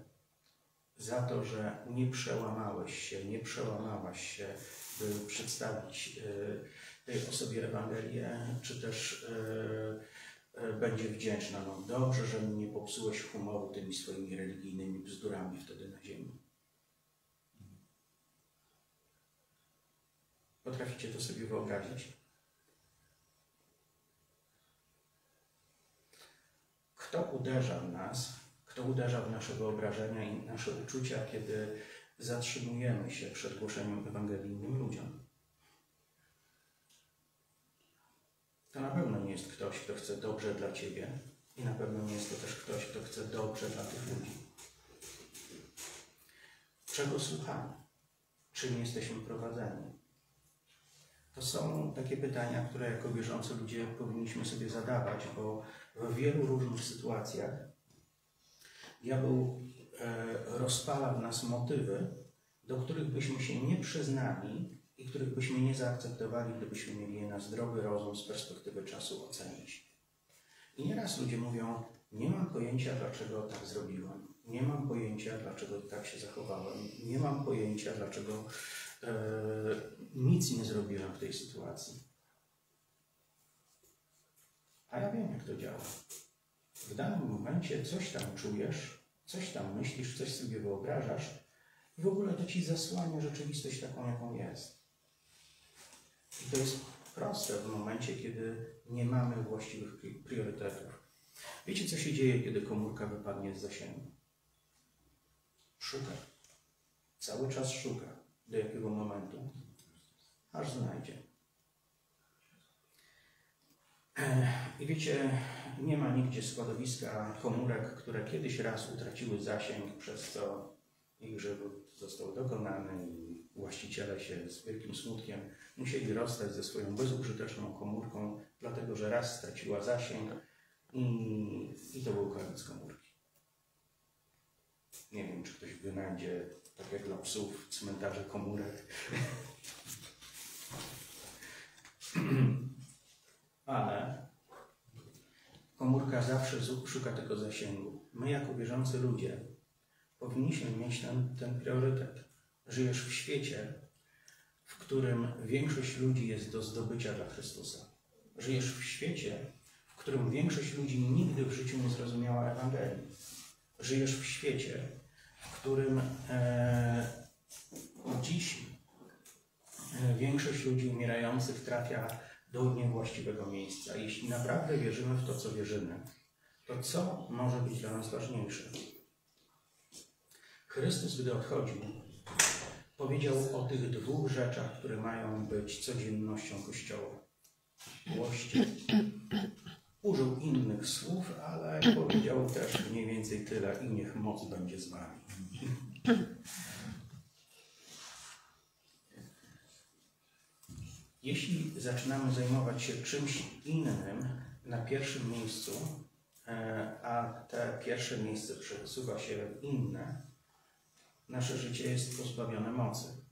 za to, że nie przełamałeś się, nie przełamałaś się, by przedstawić tej osobie Ewangelię, czy też będzie wdzięczna. No dobrze, że mi nie popsułeś humoru tymi swoimi religijnymi bzdurami wtedy na ziemi. Potraficie to sobie wyobrazić? Kto uderza w nas, kto uderza w nasze wyobrażenia i nasze uczucia, kiedy zatrzymujemy się przed głoszeniem Ewangelii innym ludziom? To na pewno nie jest ktoś, kto chce dobrze dla ciebie i na pewno nie jest to też ktoś, kto chce dobrze dla tych ludzi. Czego słuchamy? Czym jesteśmy prowadzeni? To są takie pytania, które jako wierzący ludzie powinniśmy sobie zadawać, bo w wielu różnych sytuacjach diabeł rozpala w nas motywy, do których byśmy się nie przyznali, i których byśmy nie zaakceptowali, gdybyśmy mieli je na zdrowy rozum z perspektywy czasu ocenić. I nieraz ludzie mówią, nie mam pojęcia, dlaczego tak zrobiłem, nie mam pojęcia, dlaczego tak się zachowałem, nie mam pojęcia, dlaczego nic nie zrobiłem w tej sytuacji. A ja wiem, jak to działa. W danym momencie coś tam czujesz, coś tam myślisz, coś sobie wyobrażasz i w ogóle to ci zasłania rzeczywistość taką, jaką jest. I to jest proste w momencie, kiedy nie mamy właściwych priorytetów. Wiecie, co się dzieje, kiedy komórka wypadnie z zasięgu? Szuka. Cały czas szuka. Do jakiego momentu? Aż znajdzie. I wiecie, nie ma nigdzie składowiska komórek, które kiedyś raz utraciły zasięg, przez co ich żywot został dokonany i właściciele się z wielkim smutkiem musieli rozstać ze swoją bezużyteczną komórką, dlatego że raz straciła zasięg i to był koniec komórki. Nie wiem, czy ktoś wynajdzie, tak jak dla psów, cmentarze komórek. Ale komórka zawsze szuka tego zasięgu. My jako wierzący ludzie powinniśmy mieć ten priorytet. Żyjesz w świecie, w którym większość ludzi jest do zdobycia dla Chrystusa. Żyjesz w świecie, w którym większość ludzi nigdy w życiu nie zrozumiała Ewangelii. Żyjesz w świecie, w którym dziś większość ludzi umierających trafia do niewłaściwego miejsca. Jeśli naprawdę wierzymy w to, co wierzymy, to co może być dla nas ważniejsze? Chrystus, gdy odchodził, powiedział o tych dwóch rzeczach, które mają być codziennością Kościoła. Głoście Użył innych słów, ale powiedział też mniej więcej tyle: i niech moc będzie z wami. Jeśli zaczynamy zajmować się czymś innym na pierwszym miejscu, a te pierwsze miejsce przesuwa się w inne, nasze życie jest pozbawione mocy.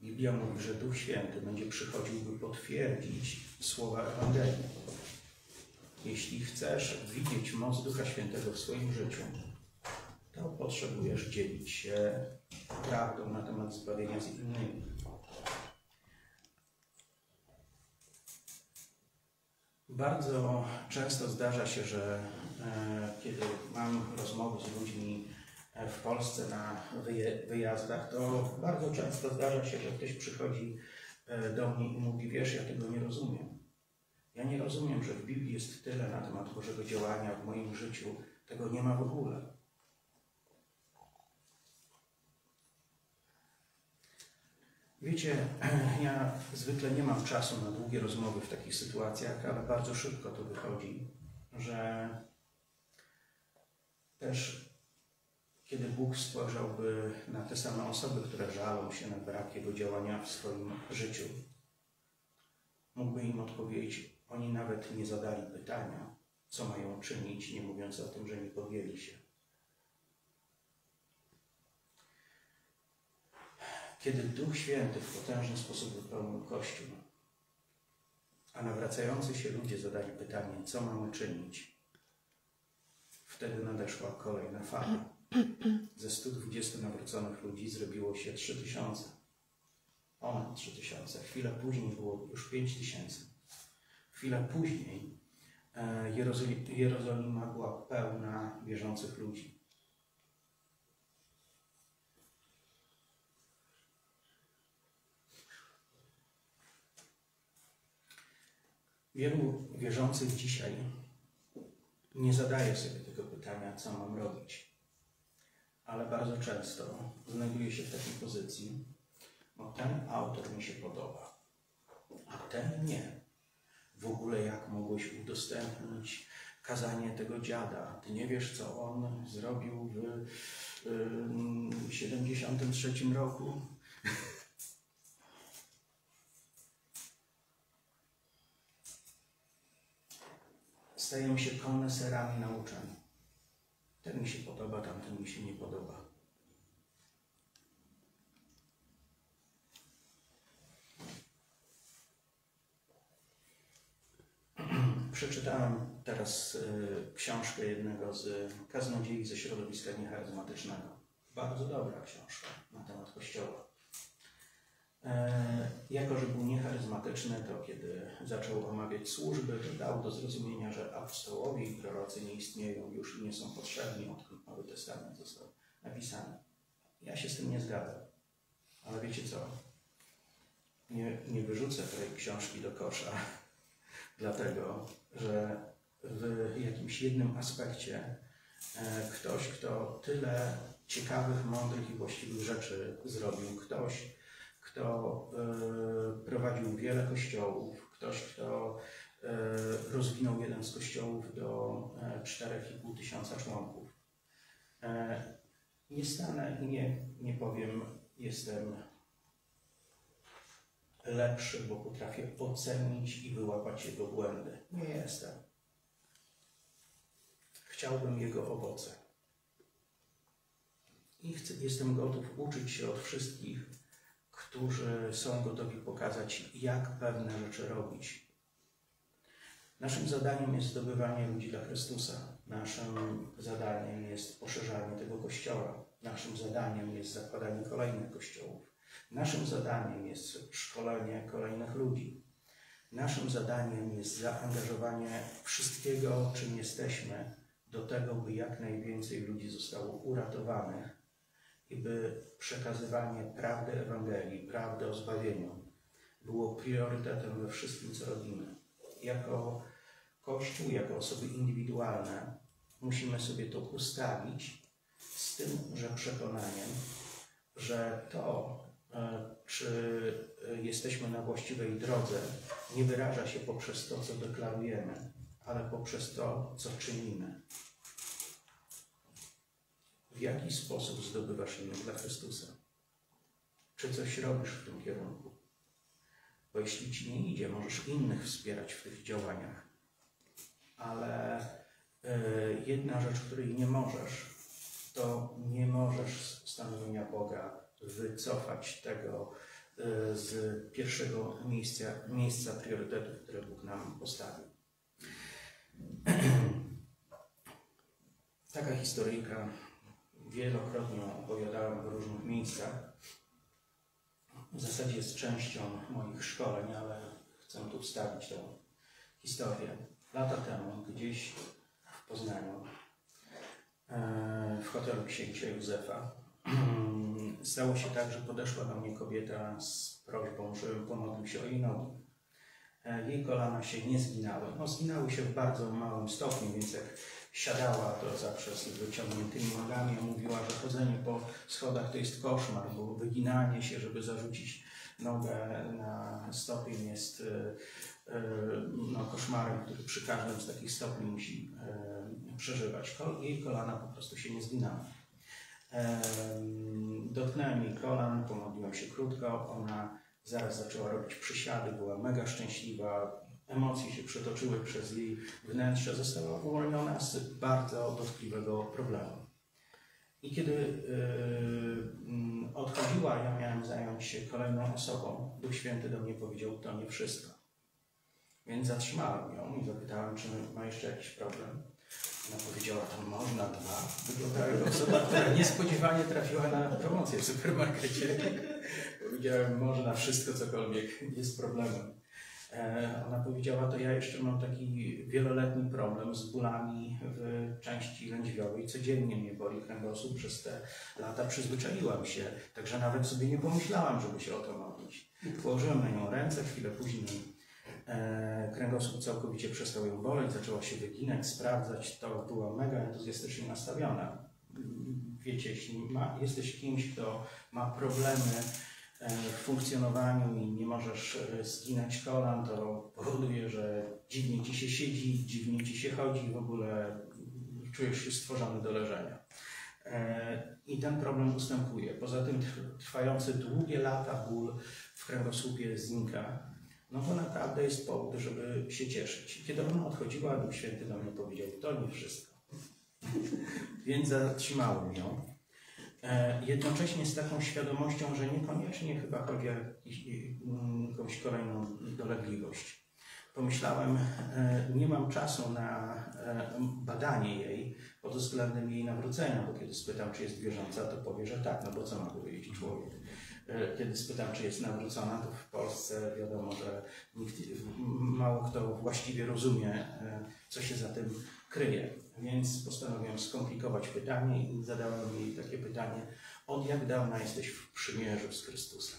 Biblia mówi, że Duch Święty będzie przychodził, by potwierdzić słowa Ewangelii. Jeśli chcesz widzieć moc Ducha Świętego w swoim życiu, to potrzebujesz dzielić się prawdą na temat zbawienia z innymi. Bardzo często zdarza się, że kiedy mam rozmowy z ludźmi w Polsce na wyjazdach, to bardzo często zdarza się, że ktoś przychodzi do mnie i mówi: wiesz, ja tego nie rozumiem. Ja nie rozumiem, że w Biblii jest tyle na temat Bożego działania w moim życiu. Tego nie ma w ogóle. Wiecie, ja zwykle nie mam czasu na długie rozmowy w takich sytuacjach, ale bardzo szybko to wychodzi, że też kiedy Bóg spojrzałby na te same osoby, które żalą się na brak Jego działania w swoim życiu, mógłby im odpowiedzieć: oni nawet nie zadali pytania, co mają czynić, nie mówiąc o tym, że nie podjęli się. Kiedy Duch Święty w potężny sposób wypełnił Kościół, a nawracający się ludzie zadali pytanie, co mamy czynić, wtedy nadeszła kolejna fala. Ze 120 nawróconych ludzi zrobiło się 3000. Ponad 3000. Chwilę później było już 5000. Chwilę później Jerozolima była pełna wierzących ludzi. Wielu wierzących dzisiaj nie zadaje sobie tego pytania, co mam robić, ale bardzo często znajduje się w takiej pozycji: no ten autor mi się podoba, a ten nie. W ogóle jak mogłeś udostępnić kazanie tego dziada? Ty nie wiesz, co on zrobił w 73 roku? Stają się koneserami nauczań. Ten mi się podoba, tamten mi się nie podoba. Przeczytałem teraz książkę jednego z kaznodziei ze środowiska niecharyzmatycznego. Bardzo dobra książka na temat Kościoła. Jako że był niecharyzmatyczny, to kiedy zaczął omawiać służby, to dał do zrozumienia, że apostołowie i prorocy nie istnieją już i nie są potrzebni, odkąd Nowy Testament został napisany. Ja się z tym nie zgadzam, ale wiecie co? Nie wyrzucę tej książki do kosza, dlatego że w jakimś jednym aspekcie ktoś, kto tyle ciekawych, mądrych i właściwych rzeczy zrobił, ktoś, kto prowadził wiele kościołów, ktoś, kto rozwinął jeden z kościołów do 4500 członków. Nie stanę i nie powiem: jestem lepszy, bo potrafię ocenić i wyłapać jego błędy. Nie jestem. Chciałbym jego owoce. I jestem gotów uczyć się od wszystkich, którzy są gotowi pokazać, jak pewne rzeczy robić. Naszym zadaniem jest zdobywanie ludzi dla Chrystusa. Naszym zadaniem jest poszerzanie tego Kościoła. Naszym zadaniem jest zakładanie kolejnych kościołów. Naszym zadaniem jest szkolenie kolejnych ludzi. Naszym zadaniem jest zaangażowanie wszystkiego, czym jesteśmy, do tego, by jak najwięcej ludzi zostało uratowanych i by przekazywanie prawdy Ewangelii, prawdy o zbawieniu było priorytetem we wszystkim, co robimy. Jako Kościół, jako osoby indywidualne musimy sobie to ustalić z tym, że przekonaniem, że to, czy jesteśmy na właściwej drodze, nie wyraża się poprzez to, co deklarujemy, ale poprzez to, co czynimy. W jaki sposób zdobywasz imię dla Chrystusa? Czy coś robisz w tym kierunku? Bo jeśli ci nie idzie, możesz innych wspierać w tych działaniach. Ale jedna rzecz, której nie możesz, to nie możesz stanowienia Boga wycofać tego z pierwszego miejsca priorytetów, które Bóg nam postawił. Taka historyjka, wielokrotnie ją opowiadałem w różnych miejscach. W zasadzie jest częścią moich szkoleń, ale chcę tu wstawić tę historię. Lata temu, gdzieś w Poznaniu, w hotelu księcia Józefa, stało się tak, że podeszła do mnie kobieta z prośbą, żebym pomodlił się o jej nogi. Jej kolana się nie zginały. No, zginały się w bardzo małym stopniu, więc jak siadała, to zawsze z wyciągniętymi nogami mówiła, że chodzenie po schodach to jest koszmar, bo wyginanie się, żeby zarzucić nogę na stopień jest no, koszmarem, który przy każdym z takich stopni musi przeżywać. Jej kolana po prostu się nie zginały. Dotknąłem jej kolan, pomodliłem się krótko, ona zaraz zaczęła robić przysiady, była mega szczęśliwa, emocje się przetoczyły przez jej wnętrze, została uwolniona z bardzo dotkliwego problemu. I kiedy odchodziła, ja miałem zająć się kolejną osobą, Duch Święty do mnie powiedział, to nie wszystko. Więc zatrzymałem ją i zapytałem, czy ma jeszcze jakiś problem. Ona powiedziała, to można dwa. Wyglądała jak osoba, która niespodziewanie trafiła na promocję w supermarkecie. Powiedziałem, można wszystko, cokolwiek, jest problemem. Ona powiedziała, to ja jeszcze mam taki wieloletni problem z bólami w części lędźwiowej. Codziennie mnie boli kręgosłup, przez te lata przyzwyczaiłam się, także nawet sobie nie pomyślałam, żeby się o to modlić. Położyłem na nią ręce, chwilę później kręgosłup całkowicie przestał ją boleć, zaczęła się wyginać, sprawdzać, to była mega entuzjastycznie nastawiona. Wiecie, jeśli jesteś kimś, kto ma problemy w funkcjonowaniu i nie możesz zginać kolan, to powoduje, że dziwnie ci się siedzi, dziwnie ci się chodzi, w ogóle czujesz się stworzony do leżenia. I ten problem ustępuje. Poza tym trwający długie lata ból w kręgosłupie znika. No to naprawdę jest powód, żeby się cieszyć. Kiedy ona odchodziła, Duch Święty do mnie powiedział, to nie wszystko. Więc zatrzymałem ją. Jednocześnie z taką świadomością, że niekoniecznie chyba chodzi o jakąś kolejną dolegliwość. Pomyślałem, nie mam czasu na badanie jej pod względem jej nawrócenia, bo kiedy spytam, czy jest wierząca, to powie, że tak, no bo co ma powiedzieć człowiek. Kiedy spytam, czy jest nawrócona, to w Polsce wiadomo, że mało kto właściwie rozumie, co się za tym kryje. Więc postanowiłem skomplikować pytanie i zadałem jej takie pytanie, od jak dawna jesteś w przymierzu z Chrystusem?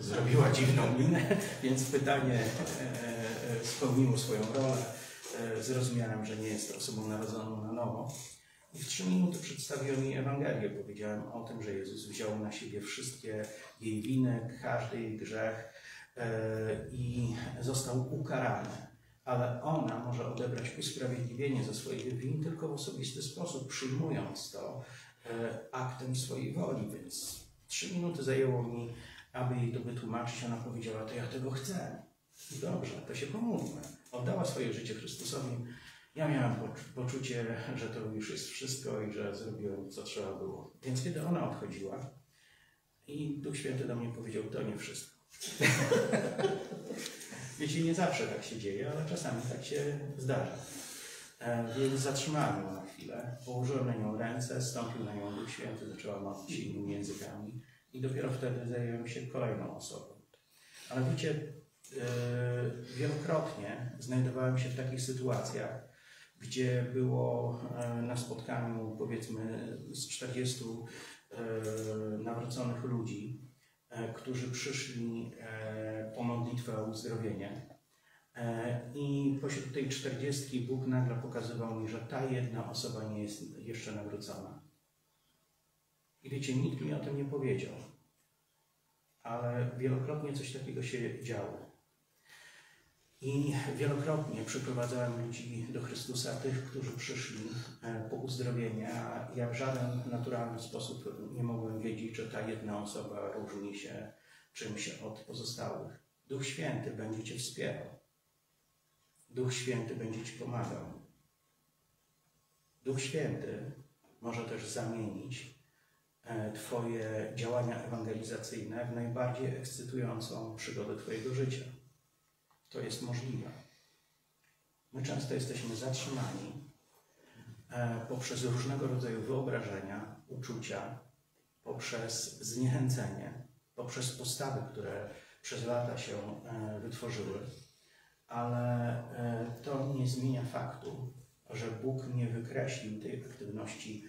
Zrobiła dziwną minę, więc pytanie spełniło swoją rolę. Zrozumiałem, że nie jest osobą narodzoną na nowo. I w 3 minuty przedstawiłem jej Ewangelię. Powiedziałem o tym, że Jezus wziął na siebie wszystkie jej winy, każdy jej grzech i został ukarany. Ale ona może odebrać usprawiedliwienie ze swoich win tylko w osobisty sposób, przyjmując to aktem swojej woli. Więc 3 minuty zajęło mi, aby jej to wytłumaczyć. Ona powiedziała, to ja tego chcę. Dobrze, to się pomówmy. Oddała swoje życie Chrystusowi. Ja miałem poczucie, że to już jest wszystko i że zrobiłem, co trzeba było. Więc kiedy ona odchodziła i Duch Święty do mnie powiedział, to nie wszystko. Wiecie, nie zawsze tak się dzieje, ale czasami tak się zdarza. Więc zatrzymałem ją na chwilę, położyłem na nią ręce, stąpił na nią Duch Święty, zaczęła modlić się innymi językami i dopiero wtedy zajęłem się kolejną osobą. Ale wiecie, wielokrotnie znajdowałem się w takich sytuacjach, gdzie było na spotkaniu powiedzmy z 40 nawróconych ludzi, którzy przyszli po modlitwę o uzdrowienie. I pośród tej 40 Bóg nagle pokazywał mi, że ta jedna osoba nie jest jeszcze nawrócona. I wiecie, nikt mi o tym nie powiedział. ale wielokrotnie coś takiego się działo. I wielokrotnie przyprowadzałem ludzi do Chrystusa, tych, którzy przyszli po uzdrowienie, a ja w żaden naturalny sposób nie mogłem wiedzieć, czy ta jedna osoba różni się czymś od pozostałych. Duch Święty będzie Cię wspierał. Duch Święty będzie Ci pomagał. Duch Święty może też zamienić Twoje działania ewangelizacyjne w najbardziej ekscytującą przygodę Twojego życia. To jest możliwe. My często jesteśmy zatrzymani poprzez różnego rodzaju wyobrażenia, uczucia, poprzez zniechęcenie, poprzez postawy, które przez lata się wytworzyły, ale to nie zmienia faktu, że Bóg nie wykreślił tej aktywności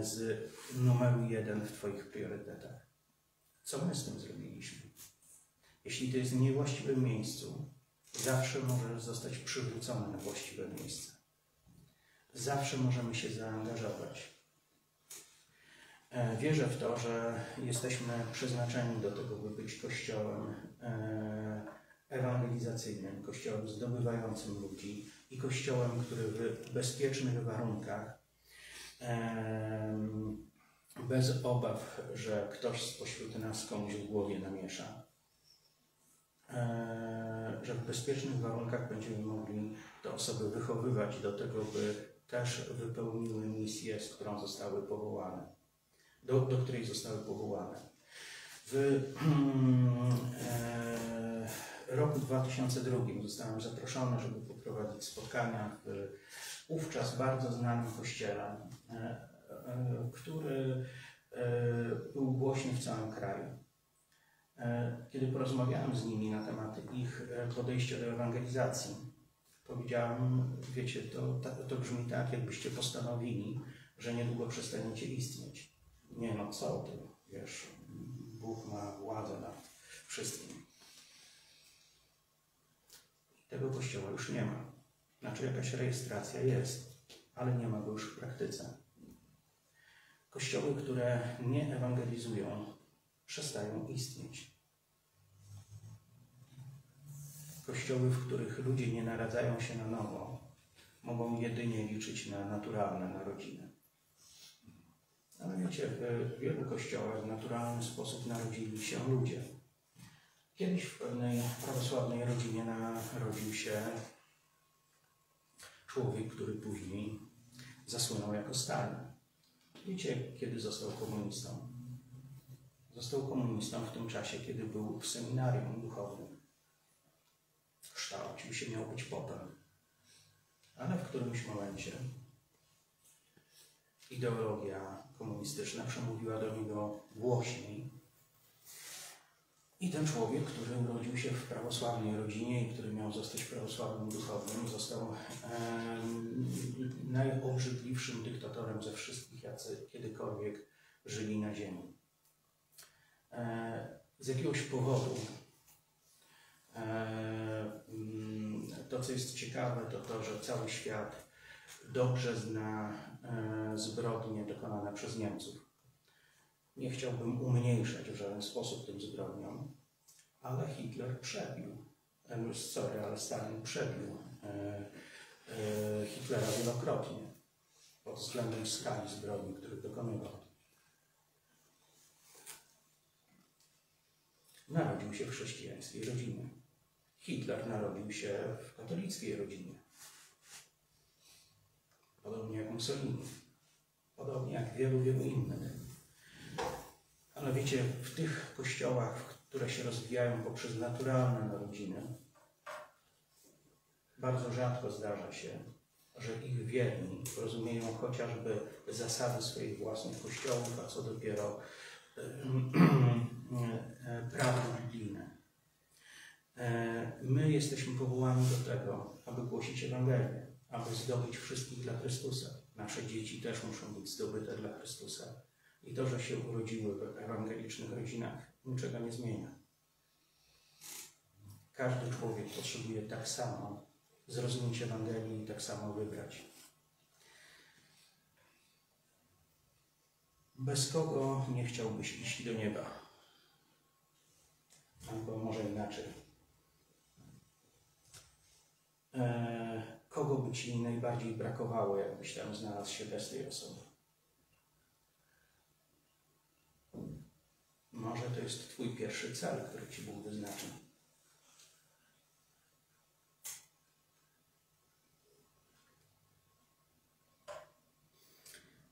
z numeru 1 w Twoich priorytetach. Co my z tym zrobiliśmy? Jeśli to jest w niewłaściwym miejscu, zawsze możesz zostać przywrócony na właściwe miejsce. Zawsze możemy się zaangażować. Wierzę w to, że jesteśmy przeznaczeni do tego, by być kościołem ewangelizacyjnym, kościołem zdobywającym ludzi i kościołem, który w bezpiecznych warunkach, bez obaw, że ktoś spośród nas komuś w głowie namiesza, że w bezpiecznych warunkach będziemy mogli te osoby wychowywać do tego, by też wypełniły misję, z którą zostały powołane, do której zostały powołane. W roku 2002 zostałem zaproszony, żeby poprowadzić spotkania w wówczas bardzo znanym kościele, który był głośny w całym kraju. Kiedy porozmawiałem z nimi na temat ich podejścia do ewangelizacji, powiedziałem, wiecie, to brzmi tak, jakbyście postanowili, że niedługo przestaniecie istnieć. Nie no, co ty, wiesz, Bóg ma władzę nad wszystkim. Tego kościoła już nie ma. Znaczy jakaś rejestracja jest, ale nie ma go już w praktyce. Kościoły, które nie ewangelizują, przestają istnieć. Kościoły, w których ludzie nie naradzają się na nowo, mogą jedynie liczyć na naturalne narodziny. Ale wiecie, w wielu kościołach w naturalny sposób narodzili się ludzie. Kiedyś w pewnej prawosławnej rodzinie narodził się człowiek, który później zasłynął jako Stalin. Wiecie, kiedy został komunistą? Został komunistą w tym czasie, kiedy był w seminarium duchowym. Kształcił się, miał być popem. Ale w którymś momencie ideologia komunistyczna przemówiła do niego głośniej. I ten człowiek, który urodził się w prawosławnej rodzinie i który miał zostać prawosławnym duchownym, został najobrzydliwszym dyktatorem ze wszystkich, jacy kiedykolwiek żyli na ziemi. Z jakiegoś powodu, to co jest ciekawe, to to, że cały świat dobrze zna zbrodnie dokonane przez Niemców. Nie chciałbym umniejszać w żaden sposób tym zbrodniom, ale Hitler przebił, ale Stalin przebił Hitlera wielokrotnie pod względem skali zbrodni, których dokonywał. Narodził się w chrześcijańskiej rodzinie. Hitler narodził się w katolickiej rodzinie. Podobnie jak Mussolini. Podobnie jak wielu, wielu innych. Ale wiecie, w tych kościołach, które się rozwijają poprzez naturalne narodziny, bardzo rzadko zdarza się, że ich wierni rozumieją chociażby zasady swoich własnych kościołów, a co dopiero prawo biblijne. My jesteśmy powołani do tego, aby głosić Ewangelię, aby zdobyć wszystkich dla Chrystusa. Nasze dzieci też muszą być zdobyte dla Chrystusa. I to, że się urodziły w ewangelicznych rodzinach, niczego nie zmienia. Każdy człowiek potrzebuje tak samo zrozumieć Ewangelii i tak samo wybrać. Bez kogo nie chciałbyś iść do nieba? inaczej. Kogo by ci najbardziej brakowało, jakbyś tam znalazł się bez tej osoby? Może to jest twój pierwszy cel, który ci był wyznaczony.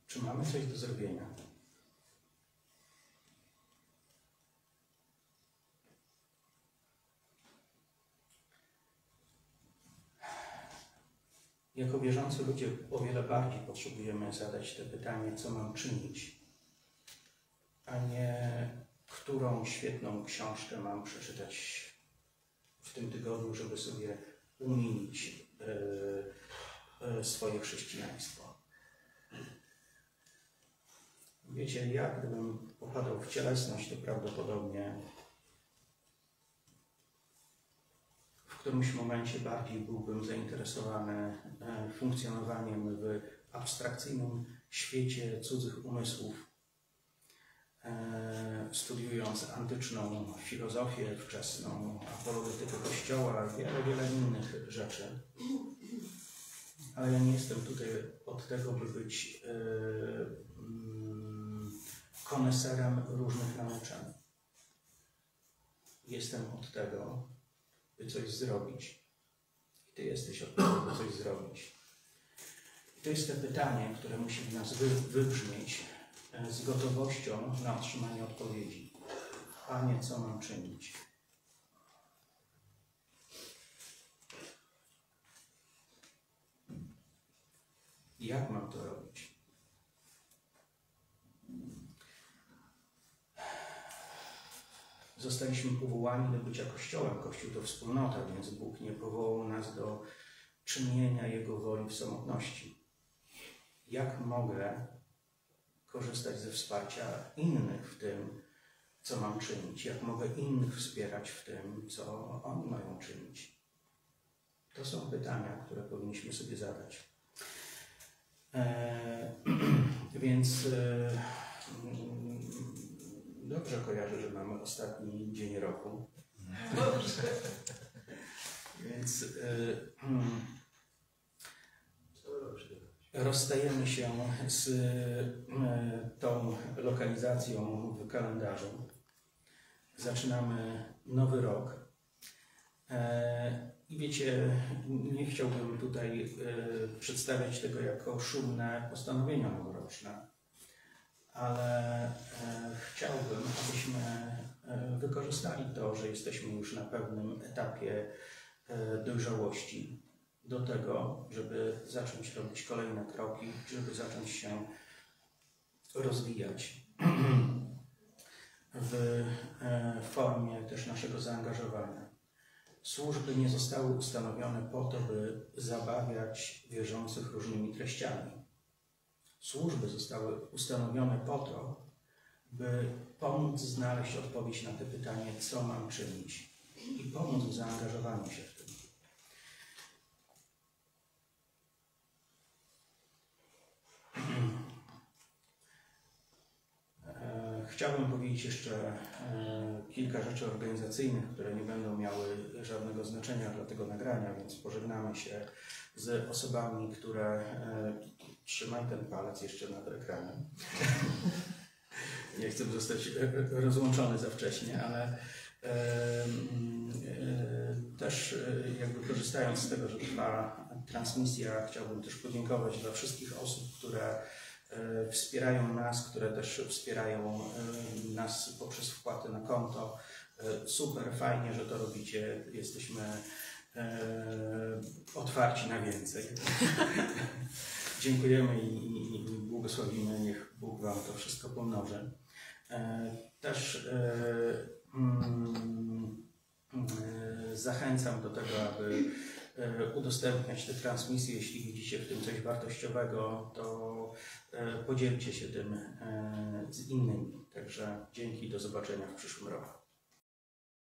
Czy mamy coś do zrobienia? Jako wierzący ludzie o wiele bardziej potrzebujemy zadać to pytanie, co mam czynić, a nie którą świetną książkę mam przeczytać w tym tygodniu, żeby sobie umilić swoje chrześcijaństwo. Wiecie, ja gdybym popadał w cielesność, to prawdopodobnie w którymś momencie bardziej byłbym zainteresowany funkcjonowaniem w abstrakcyjnym świecie cudzych umysłów, studiując antyczną filozofię, wczesną apologetykę Kościoła, wiele innych rzeczy. Ale ja nie jestem tutaj od tego, by być koneserem różnych nauczeń. Jestem od tego, by coś zrobić. I ty jesteś od tego, by coś zrobić. I to jest to pytanie, które musi w nas wybrzmieć z gotowością na otrzymanie odpowiedzi. Panie, co mam czynić? Jak mam to robić? Zostaliśmy powołani do bycia Kościołem. Kościół to wspólnota, więc Bóg nie powołał nas do czynienia Jego woli w samotności. Jak mogę korzystać ze wsparcia innych w tym, co mam czynić? Jak mogę innych wspierać w tym, co oni mają czynić? To są pytania, które powinniśmy sobie zadać. Więc dobrze kojarzę, że mamy ostatni dzień roku. Dobrze. Więc rozstajemy się z tą lokalizacją w kalendarzu. Zaczynamy nowy rok. I wiecie, nie chciałbym tutaj przedstawiać tego jako szumne postanowienia noworoczne, ale chciałbym, abyśmy wykorzystali to, że jesteśmy już na pewnym etapie dojrzałości do tego, żeby zacząć robić kolejne kroki, żeby zacząć się rozwijać w formie też naszego zaangażowania. Służby nie zostały ustanowione po to, by zabawiać wierzących różnymi treściami. Służby zostały ustanowione po to, by pomóc znaleźć odpowiedź na to pytanie, co mam czynić, i pomóc w zaangażowaniu się w tym. Chciałbym powiedzieć jeszcze kilka rzeczy organizacyjnych, które nie będą miały żadnego znaczenia dla tego nagrania, więc pożegnamy się z osobami, które... Trzymaj ten palec jeszcze nad ekranem. Nie chcę zostać rozłączony za wcześnie, ale też jakby korzystając z tego, że trwa transmisja, chciałbym też podziękować dla wszystkich osób, które wspierają nas, które też wspierają nas poprzez wpłaty na konto. Super, fajnie, że to robicie. Jesteśmy otwarci na więcej. Dziękujemy i błogosławimy. Niech Bóg wam to wszystko pomnoży. Też zachęcam do tego, aby udostępniać te transmisje. Jeśli widzicie w tym coś wartościowego, to podzielcie się tym z innymi. Także dzięki, do zobaczenia w przyszłym roku.